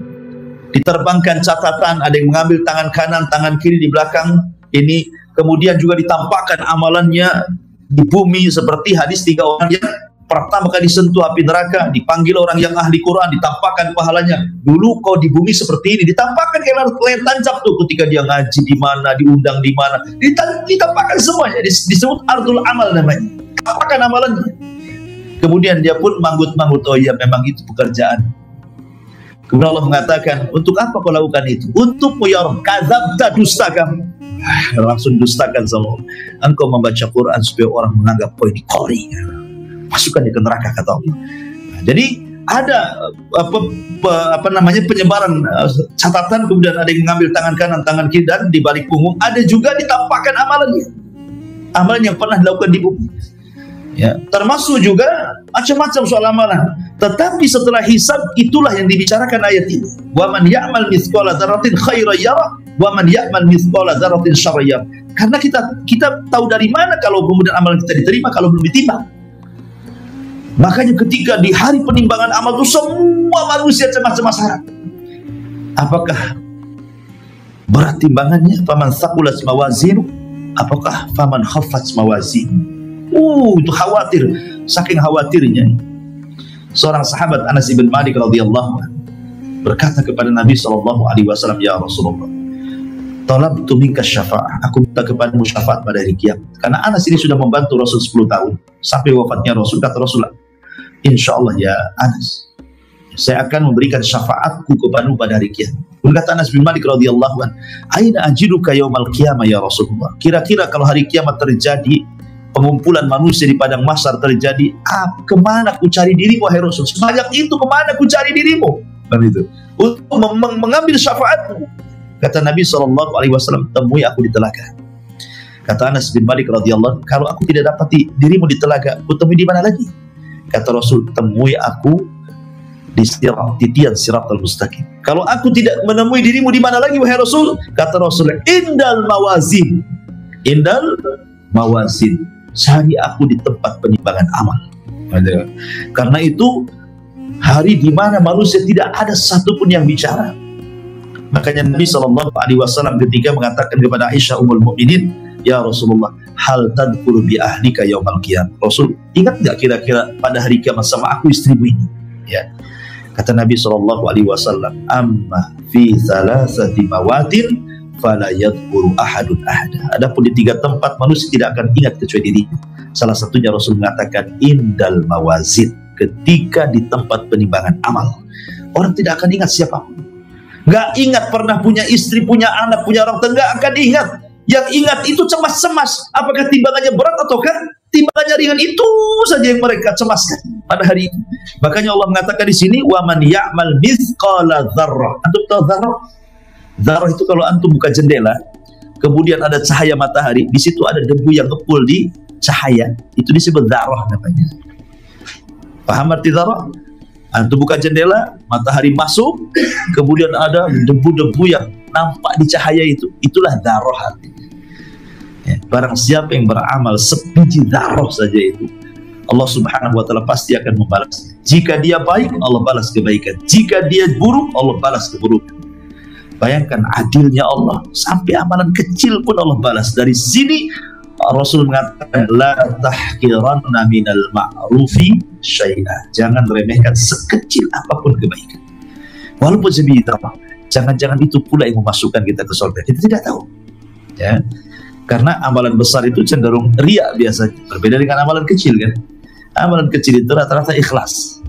diterbangkan catatan, ada yang mengambil tangan kanan, tangan kiri di belakang ini, kemudian juga ditampakkan amalannya di bumi seperti hadis tiga orang yang pertama kali disentuh api neraka, dipanggil orang yang ahli Quran, ditampakkan pahalanya. Dulu kau di bumi seperti ini, ditampakkan kayak layar tancap tuh, ketika dia ngaji di mana, diundang di mana, ditampakkan semuanya, disebut ardul amal namanya, tampakkan amalannya. Kemudian dia pun manggut-manggut, oh ya memang itu pekerjaan. Kemudian Allah mengatakan, untuk apa kau lakukan itu? Untuk muyarah, kadzabta, dusta kamu. Ah, langsung dustakan sama Allah. Engkau membaca Quran supaya orang menganggap kau ini qori. Masukkan dia ke neraka, kata Allah. Nah, jadi ada apa, apa namanya penyebaran catatan, kemudian ada yang mengambil tangan kanan, tangan kiri, dan di balik punggung. Ada juga ditampakkan amalannya. Amalan yang pernah dilakukan di bumi. ya. Termasuk juga macam-macam soal amalan. Tetapi setelah hisab itulah yang dibicarakan ayat ini. Wa man ya'mal mithqala dzarratin khairan yarah wa man ya'mal mithqala dzarratin syarran yarah. Karena kita kita tahu dari mana kalau kemudian amalan kita diterima kalau belum ditimbang. Makanya ketika di hari penimbangan amal itu semua manusia cemas-cemas harap. Apakah berat timbangannya? Faman saqulat mawazinu? Apakah faman khaffat mawazinu? Uh, itu khawatir, saking khawatirnya. Seorang sahabat Anas bin Malik radhiyallahu anhu berkata kepada Nabi shallallahu alaihi wasallam, ya Rasulullah, talabtu minka syafa'ah, aku minta kepadamu syafaat pada hari kiamat. Karena Anas ini sudah membantu Rasul sepuluh tahun sampai wafatnya Rasul. Kata Rasulullah, insya Allah ya Anas, saya akan memberikan syafaatku kepadamu pada hari kiamat. Berkata Anas bin Malik radhiyallahu anhu, aina ajiduka yaumal qiyamah ya Rasulullah, kira-kira kalau hari kiamat terjadi, pengumpulan manusia di padang mahsyar terjadi, ah, kemana ku cari dirimu wahai Rasul? Sebanyak itu kemana ku cari dirimu? Itu. Untuk mem- mengambil syafaatmu. Kata Nabi shallallahu alaihi wasallam, temui aku di telaga. Kata Anas bin Malik radhiyallahu anhu, kalau aku tidak dapati dirimu di telaga, ku temui di mana lagi? Kata Rasul, temui aku di sirat, titian siratal mustaqim. Kalau aku tidak menemui dirimu di mana lagi wahai Rasul? Kata Rasul, indal mawazin, indal mawazin, cari aku di tempat penimbangan amal. Ada. Karena itu hari di mana manusia tidak ada satupun yang bicara. Makanya Nabi shallallahu alaihi wasallam ketika mengatakan kepada Aisyah ummul mukminin, ya Rasulullah, hal tadkur bi ahlika yaumal qiyamah. Rasul, ingat nggak kira-kira pada hari kiamat sama aku istrimu ini? Ya. Kata Nabi shallallahu alaihi wasallam, amma fi thalathati mawatin fala yadhkuru ahadun ahada. Adapun di tiga tempat manusia tidak akan ingat kecuali diri. Salah satunya Rasul mengatakan indal mawazin, ketika di tempat penimbangan amal. Orang tidak akan ingat siapapun. Gak ingat pernah punya istri, punya anak, punya orang tua, gak akan ingat. Yang ingat itu cemas-cemas, apakah timbangannya berat ataukah timbangannya ringan, itu saja yang mereka cemaskan pada hari itu. Makanya Allah mengatakan di sini wa man ya'mal mithqala dzarrah. Antum tahu dzarrah? Dzarrah itu kalau antum buka jendela, kemudian ada cahaya matahari, di situ ada debu yang ngepul di cahaya, itu disebut dzarrah namanya. Paham arti dzarrah? Antum buka jendela, matahari masuk, kemudian ada debu-debu yang nampak di cahaya itu, itulah dzarrah artinya. Ya, barang siapa yang beramal sebiji dzarrah saja itu, Allah subhanahu wa ta'ala pasti akan membalas. Jika dia baik, Allah balas kebaikan. Jika dia buruk, Allah balas keburukan. Bayangkan adilnya Allah, sampai amalan kecil pun Allah balas. Dari sini Rasul mengatakan la tahqiranna minal ma'rufi syai'an, jangan remehkan sekecil apapun kebaikan, walaupun sebiji dzarrah. Jangan-jangan itu pula yang memasukkan kita ke surga, kita tidak tahu ya. Karena amalan besar itu cenderung riya biasanya, berbeda dengan amalan kecil kan. Amalan kecil itu rata-rata ikhlas,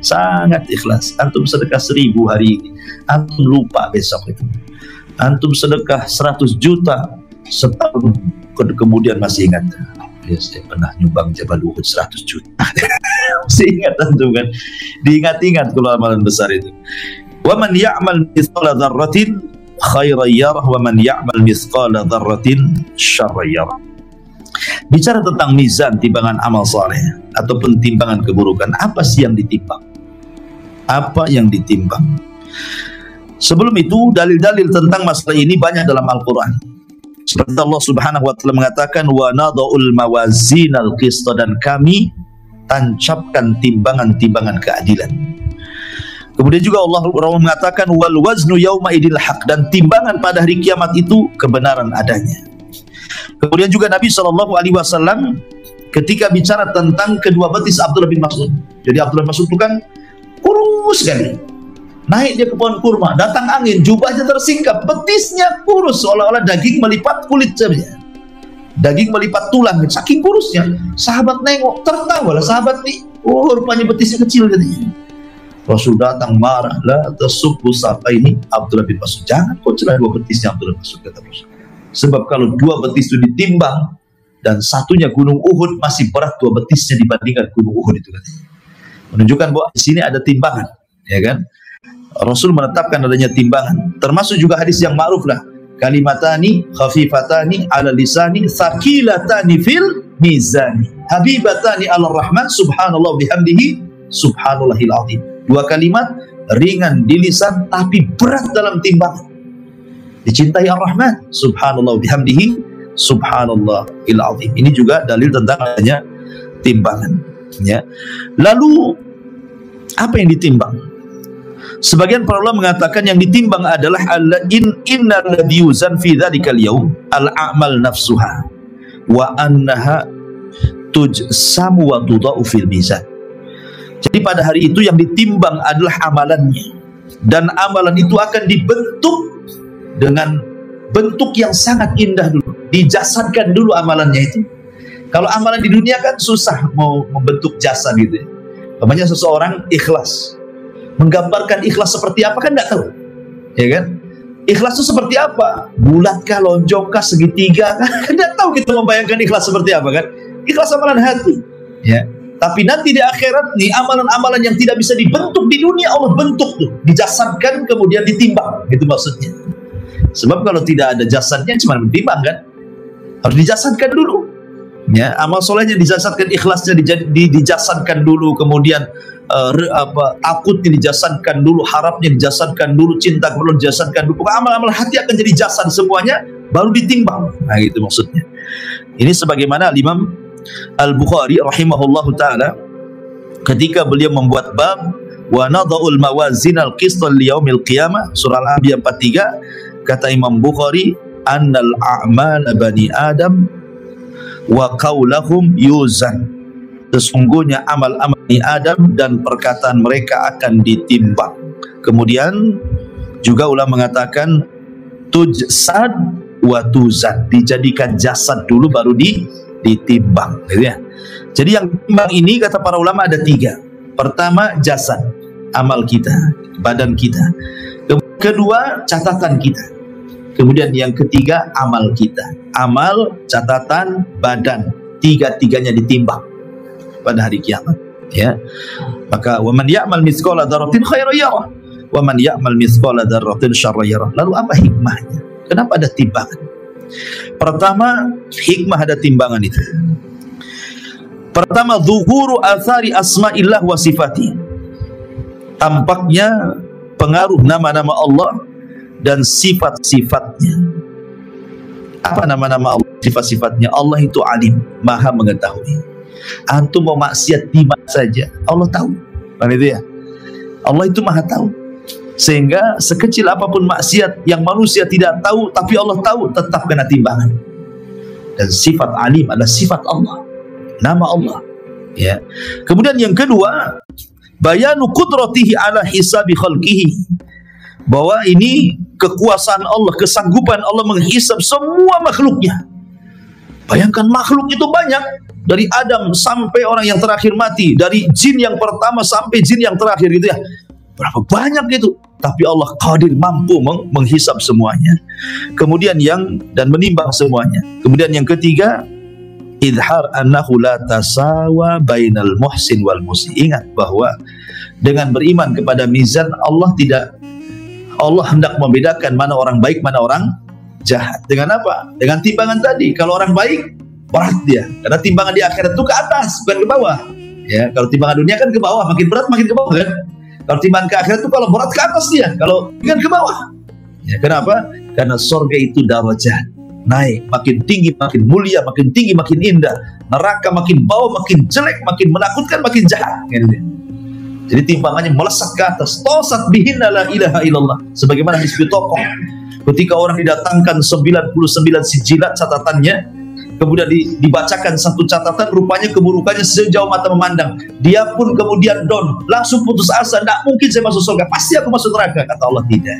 sangat ikhlas. Antum sedekah seribu hari ini, antum lupa besok itu. Antum sedekah seratus juta setahun kemudian masih ingat, ya saya pernah nyumbang Jabal Uhud seratus juta. Masih ingat antum kan. Diingat-ingat kalau amalan besar itu. Wa man ya'mal mithqala dzarratin khairan yarah wa man ya'mal mithqala dzarratin syarran yarah. Bicara tentang mizan, timbangan amal saleh ataupun timbangan keburukan, apa sih yang ditimbang? Apa yang ditimbang? Sebelum itu, dalil-dalil tentang masalah ini banyak dalam Al-Qur'an. Seperti Allah Subhanahu wa taala mengatakan, "Wa nada'ul mawazinal qist," dan kami tancapkan timbangan-timbangan keadilan. Kemudian juga Allah mengatakan, "Wal waznu yauma idil haq," dan timbangan pada hari kiamat itu kebenaran adanya. Kemudian juga Nabi shallallahu alaihi wasallam ketika bicara tentang kedua betis Abdullah bin Mas'ud. Jadi Abdullah bin Mas'ud itu kan kurus sekali, naik dia ke pohon kurma, datang angin, jubahnya tersingkap, betisnya kurus, seolah-olah daging melipat kulit saja, daging melipat tulang, saking kurusnya. Sahabat nengok, tertawalah sahabat nih, oh rupanya betisnya kecil katanya. Rasul datang marah, la tasubbu ini Abdullah bin Mas'ud, jangan kau celah dua betisnya Abdullah bin Mas'ud, kata Rasul. Sebab kalau dua betis itu ditimbang dan satunya Gunung Uhud, masih berat dua betisnya dibandingkan Gunung Uhud itu katanya. Menunjukkan bahwa di sini ada timbangan, ya kan? Rasul menetapkan adanya timbangan. Termasuk juga hadis yang ma'ruf lah, kalimatani khafifatani ala lisani thaqilatani fil mizani habibatani ala rahman subhanallah bihamdihi subhanallahil azim. Dua kalimat ringan di lisan tapi berat dalam timbangan. Dicintai ar-Rahman subhanallah bihamdihi subhanallahil azim. Ini juga dalil tentang adanya timbangan, ya. Lalu apa yang ditimbang? Sebagian para ulama mengatakan yang ditimbang adalah in innal ladzi yuzan fi dzalikal yaum al-a'mal nafsuha wa annaha tujsamu wa tudau fil mizan. Jadi pada hari itu yang ditimbang adalah amalannya, dan amalan itu akan dibentuk dengan bentuk yang sangat indah dulu, dijasadkan dulu amalannya itu. Kalau amalan di dunia kan susah mau membentuk jasad gitu, namanya seseorang ikhlas, menggambarkan ikhlas seperti apa kan tidak tahu, ya kan? Ikhlas itu seperti apa? Bulatkah, lonjongkah, segitiga? Kan tidak tahu kita membayangkan ikhlas seperti apa kan? Ikhlas amalan hati, ya. Tapi nanti di akhirat nih amalan-amalan yang tidak bisa dibentuk di dunia Allah bentuk tuh, dijasadkan kemudian ditimbang, gitu maksudnya. Sebab kalau tidak ada jasadnya cuma ditimbang kan? Harus dijasadkan dulu, ya. Amal solehnya dijasadkan, ikhlasnya dijasadkan dulu, kemudian uh, re, apa, takutnya dijasadkan dulu, harapnya dijasadkan dulu, cinta kemudian dijasadkan dulu. Pokoknya amal-amal hati akan jadi jasad semuanya, baru ditimbang. Nah gitu maksudnya. Ini sebagaimana Imam Al-Bukhari rahimahullahu ta'ala ketika beliau membuat bab wa nada'ul mawazin al-qistal liyaumil qiyamah, surah Al-Anbiya empat puluh tiga, kata Imam Bukhari annal a'mala bani adam wa qawlahum yuzan, sesungguhnya amal-amal bani adam dan perkataan mereka akan ditimbang. Kemudian juga ulama mengatakan tujsad wa tuzan, dijadikan jasad dulu baru di ditimbang, gitu ya. Jadi yang timbang ini kata para ulama ada tiga. Pertama jasad, amal kita, badan kita. Kedua catatan kita. Kemudian yang ketiga amal kita, amal, catatan, badan. Tiga-tiganya ditimbang pada hari kiamat, ya. Maka waman ya'mal mithqala dzarratin khairan yarah, waman ya'mal mithqala dzarratin syarran yarah. Lalu apa hikmahnya? Kenapa ada timbangan? Pertama, hikmah ada timbangan itu. Pertama, zuhuru athari asma'illah wa sifati, tampaknya pengaruh nama-nama Allah dan sifat-sifatnya. Apa nama-nama Allah, sifat-sifatnya? Allah itu alim, maha mengetahui. Antum mau maksiat di mana saja Allah tahu, kan itu ya. Allah itu maha tahu, sehingga sekecil apapun maksiat yang manusia tidak tahu tapi Allah tahu, tetap kena timbangan. Dan sifat alim adalah sifat Allah, nama Allah, ya. Kemudian yang kedua, bayanu qudratihi ala hisabi khalqihi, bahwa ini kekuasaan Allah, kesanggupan Allah menghisab semua makhluknya. Bayangkan makhluk itu banyak, dari Adam sampai orang yang terakhir mati, dari jin yang pertama sampai jin yang terakhir gitu ya, berapa banyak itu. Tapi Allah qadir, mampu meng menghisab semuanya. Kemudian yang dan menimbang semuanya. Kemudian yang ketiga, idhar annahu la tasawa bainal muhsin wal musi. Ingat bahwa dengan beriman kepada mizan, Allah tidak, Allah hendak membedakan mana orang baik, mana orang jahat. Dengan apa? Dengan timbangan tadi. Kalau orang baik, berat dia, karena timbangan di akhirat itu ke atas, bukan ke bawah, ya. Kalau timbangan dunia kan ke bawah, makin berat makin ke bawah kan. Kalau timbangan ke akhirat itu kalau berat ke atas dia, kalau ringan ke bawah. Ya, kenapa? Karena surga itu darajat, naik, makin tinggi makin mulia, makin tinggi makin indah. Neraka makin bawah, makin jelek, makin menakutkan, makin jahat. Gitu. Jadi timbangannya melesat ke atas. Tosat bihinna la ilaha illallah. Sebagaimana di sebuah tokoh, ketika orang didatangkan sembilan puluh sembilan sijilat catatannya, kemudian dibacakan satu catatan, rupanya keburukannya sejauh mata memandang. Dia pun kemudian down, langsung putus asa, tidak mungkin saya masuk surga, pasti aku masuk neraka. Kata Allah, tidak.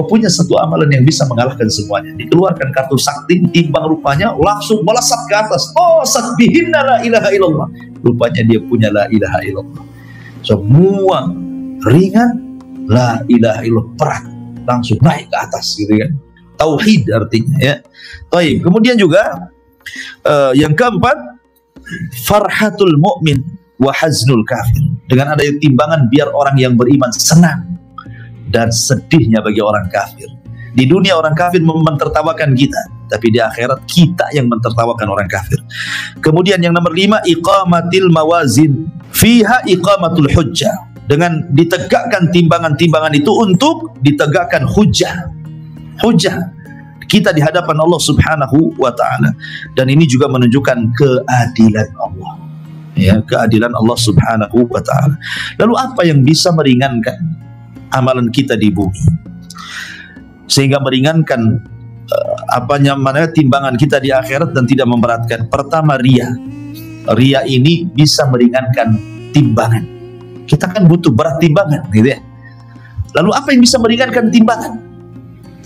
Kau punya satu amalan yang bisa mengalahkan semuanya. Dikeluarkan kartu sakti, timbang rupanya, langsung melesat ke atas. Oh, sabbihinna la ilaha illallah. Rupanya dia punya la ilaha illallah. Semua ringan, la ilaha illallah berat, langsung naik ke atas, gitu kan. Tauhid artinya, ya. Baik, kemudian juga Uh, yang keempat, farhatul mu'min wa haznul kafir, dengan adanya timbangan biar orang yang beriman senang dan sedihnya bagi orang kafir. Di dunia orang kafir mentertawakan kita, tapi di akhirat kita yang mentertawakan orang kafir. Kemudian yang nomor lima, iqamatil mawazin fiha iqamatul hujjah. Dengan ditegakkan timbangan-timbangan itu untuk ditegakkan hujjah. Hujjah kita di hadapan Allah Subhanahu wa taala, dan ini juga menunjukkan keadilan Allah. Ya, keadilan Allah Subhanahu wa taala. Lalu apa yang bisa meringankan amalan kita di bumi? Sehingga meringankan uh, apa namanya timbangan kita di akhirat dan tidak memberatkan. Pertama, ria. Ria ini bisa meringankan timbangan. Kita kan butuh berat timbangan, gitu ya. Lalu apa yang bisa meringankan timbangan?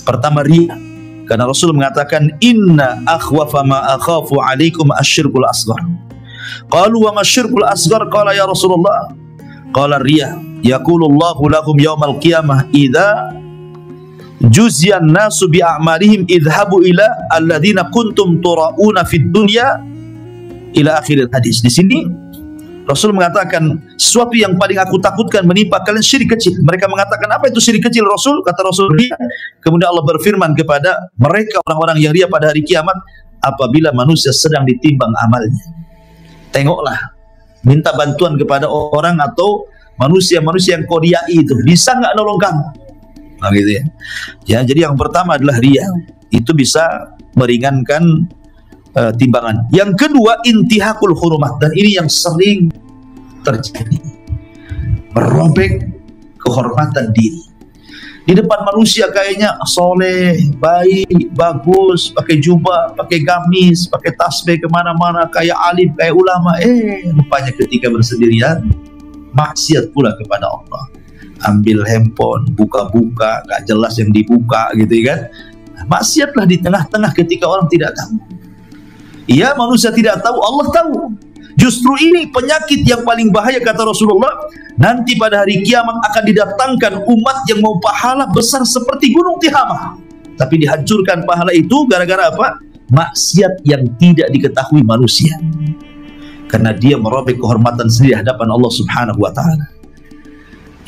Pertama, ria. Karena Rasul mengatakan, inna akhwafa ma akhafu alaikum asyirkul asghar. Qalu wa masyirkul asghar? Qala ya Rasulullah. Qala ria. Yaqulullahu lakum yawmal qiyamah idza juzyan nasu bi a'malihim idhabu ila alladhina kuntum turauna fid dunya ila akhir hadis. Di sini Rasul mengatakan sesuatu yang paling aku takutkan menimpa kalian, syirik kecil. Mereka mengatakan, apa itu syirik kecil Rasul? Kata Rasul, ria. Kemudian Allah berfirman kepada mereka orang-orang yang ria pada hari kiamat apabila manusia sedang ditimbang amalnya. Tengoklah, minta bantuan kepada orang atau manusia-manusia yang kau riai itu, bisa nggak nolong kamu? Nah, gitu ya. Ya, jadi yang pertama adalah riya, itu bisa meringankan uh, timbangan. Yang kedua, intihakul hurumat, dan ini yang sering terjadi, merobek kehormatan diri. Di depan manusia kayaknya soleh, baik, bagus, pakai jubah, pakai gamis, pakai tasbih kemana-mana, kayak alim, kayak ulama. Eh, rupanya ketika bersendirian maksiat pula kepada Allah. Ambil handphone, buka-buka, gak jelas yang dibuka, gitu kan. Maksiatlah di tengah-tengah ketika orang tidak tahu. Iya, manusia tidak tahu, Allah tahu. Justru ini penyakit yang paling bahaya, kata Rasulullah. Nanti pada hari kiamat akan didatangkan umat yang mau pahala besar seperti gunung Tihamah, tapi dihancurkan pahala itu gara-gara apa? Maksiat yang tidak diketahui manusia, karena dia merobek kehormatan sendiri hadapan Allah Subhanahu wa ta'ala.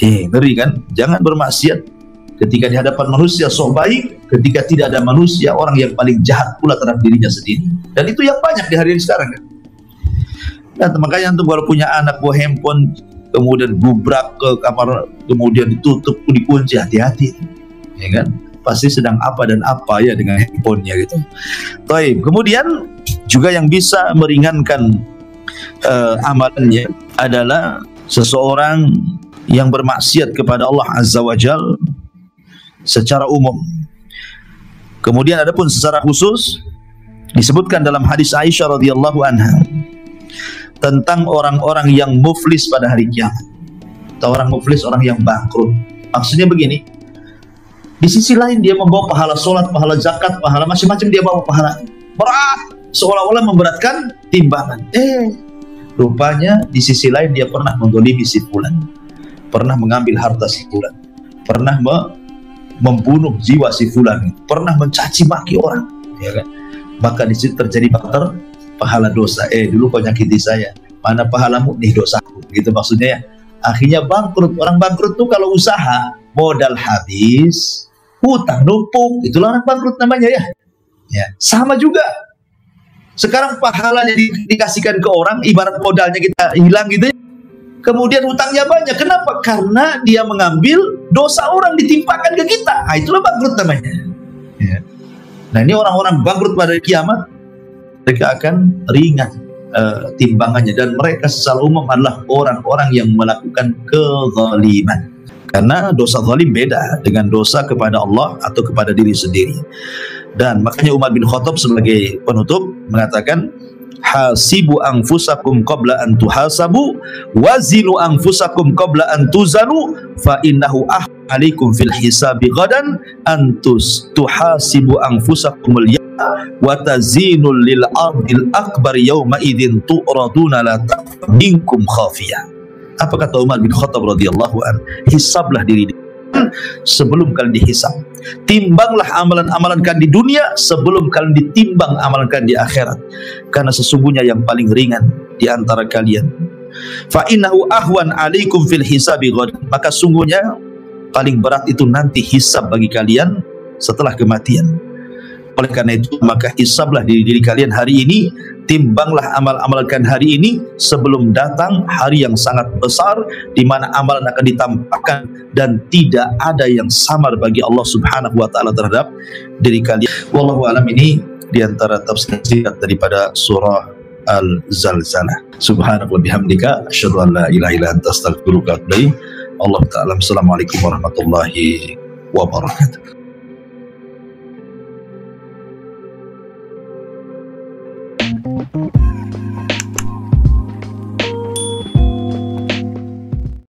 Eh, ngeri kan? Jangan bermaksiat ketika di hadapan manusia, sok baik. Ketika tidak ada manusia, orang yang paling jahat pula terhadap dirinya sendiri. Dan itu yang banyak di hari ini sekarang kan. Nah, makanya antum kalau punya anak buah handphone, kemudian gubrak ke kamar, kemudian ditutup, dikunci, hati-hati, ya kan? Pasti sedang apa dan apa ya dengan handphonenya gitu. Taib. Kemudian juga yang bisa meringankan uh, amalannya adalah seseorang yang bermaksiat kepada Allah Azza wa Jal secara umum. Kemudian adapun secara khusus disebutkan dalam hadis Aisyah radhiyallahu anha tentang orang-orang yang muflis pada hari kiamat. Atau orang muflis, orang yang bangkrut. Maksudnya begini, di sisi lain dia membawa pahala solat, pahala zakat, pahala macam-macam, dia bawa pahala berat, seolah-olah memberatkan timbangan. Eh, rupanya di sisi lain dia pernah mendzalimi si fulan, pernah mengambil harta si fulan, pernah me membunuh jiwa si fulan, pernah mencaci maki orang, ya kan? Maka di situ terjadi faktor pahala dosa. Eh, dulu kau nyakiti saya, mana pahalamu? Nih dosaku, gitu maksudnya ya. Akhirnya bangkrut. Orang bangkrut tuh kalau usaha modal habis, hutang numpuk, itulah orang bangkrut namanya ya. Ya, sama juga. Sekarang pahalanya di dikasihkan ke orang, ibarat modalnya kita hilang gitu ya. Kemudian hutangnya banyak. Kenapa? Karena dia mengambil dosa orang, ditimpakan ke kita. Nah, itulah bangkrut namanya. Ya. Nah, ini orang-orang bangkrut pada kiamat, mereka akan ringan uh, timbangannya. Dan mereka secara umum adalah orang-orang yang melakukan kezaliman. Karena dosa zalim beda dengan dosa kepada Allah atau kepada diri sendiri. Dan makanya Umar bin Khattab sebagai penutup mengatakan, hasibu anfusakum qabla an tuhasabu wazinu anfusakum qabla an tuzanu fa innahu ahalikum fil hisabi ghadan antus tuhasibu anfusakumul yawma wa tazinul lil ardil akbar yawma idin tu'raduna la takhfa minkum khafiyah. Apa kata Umar bin Khattab radhiyallahu anhu? Hisablah diri sebelum kalian dihisab. Timbanglah amalan-amalan kalian di dunia sebelum kalian ditimbang amalan kalian di akhirat. Karena sesungguhnya yang paling ringan di antara kalian. Fa innahu ahwan alaikum fil hisabi ghad. Maka sungguhnya paling berat itu nanti hisab bagi kalian setelah kematian. Oleh karena itu, maka hisablah diri, diri kalian hari ini, timbanglah amal-amal kalian hari ini sebelum datang hari yang sangat besar, di mana amalan akan ditampakkan dan tidak ada yang samar bagi Allah Subhanahu wa taala terhadap diri kalian. Wallahu alam. Ini di antara tafsir daripada surah Al-Zalzalah. Subhanahu wa bihamdika asyhadu an la ilaha illa anta astaghfiruka wa atubu ilaik. Allah ta'ala. Assalamualaikum warahmatullahi wabarakatuh. Thank you.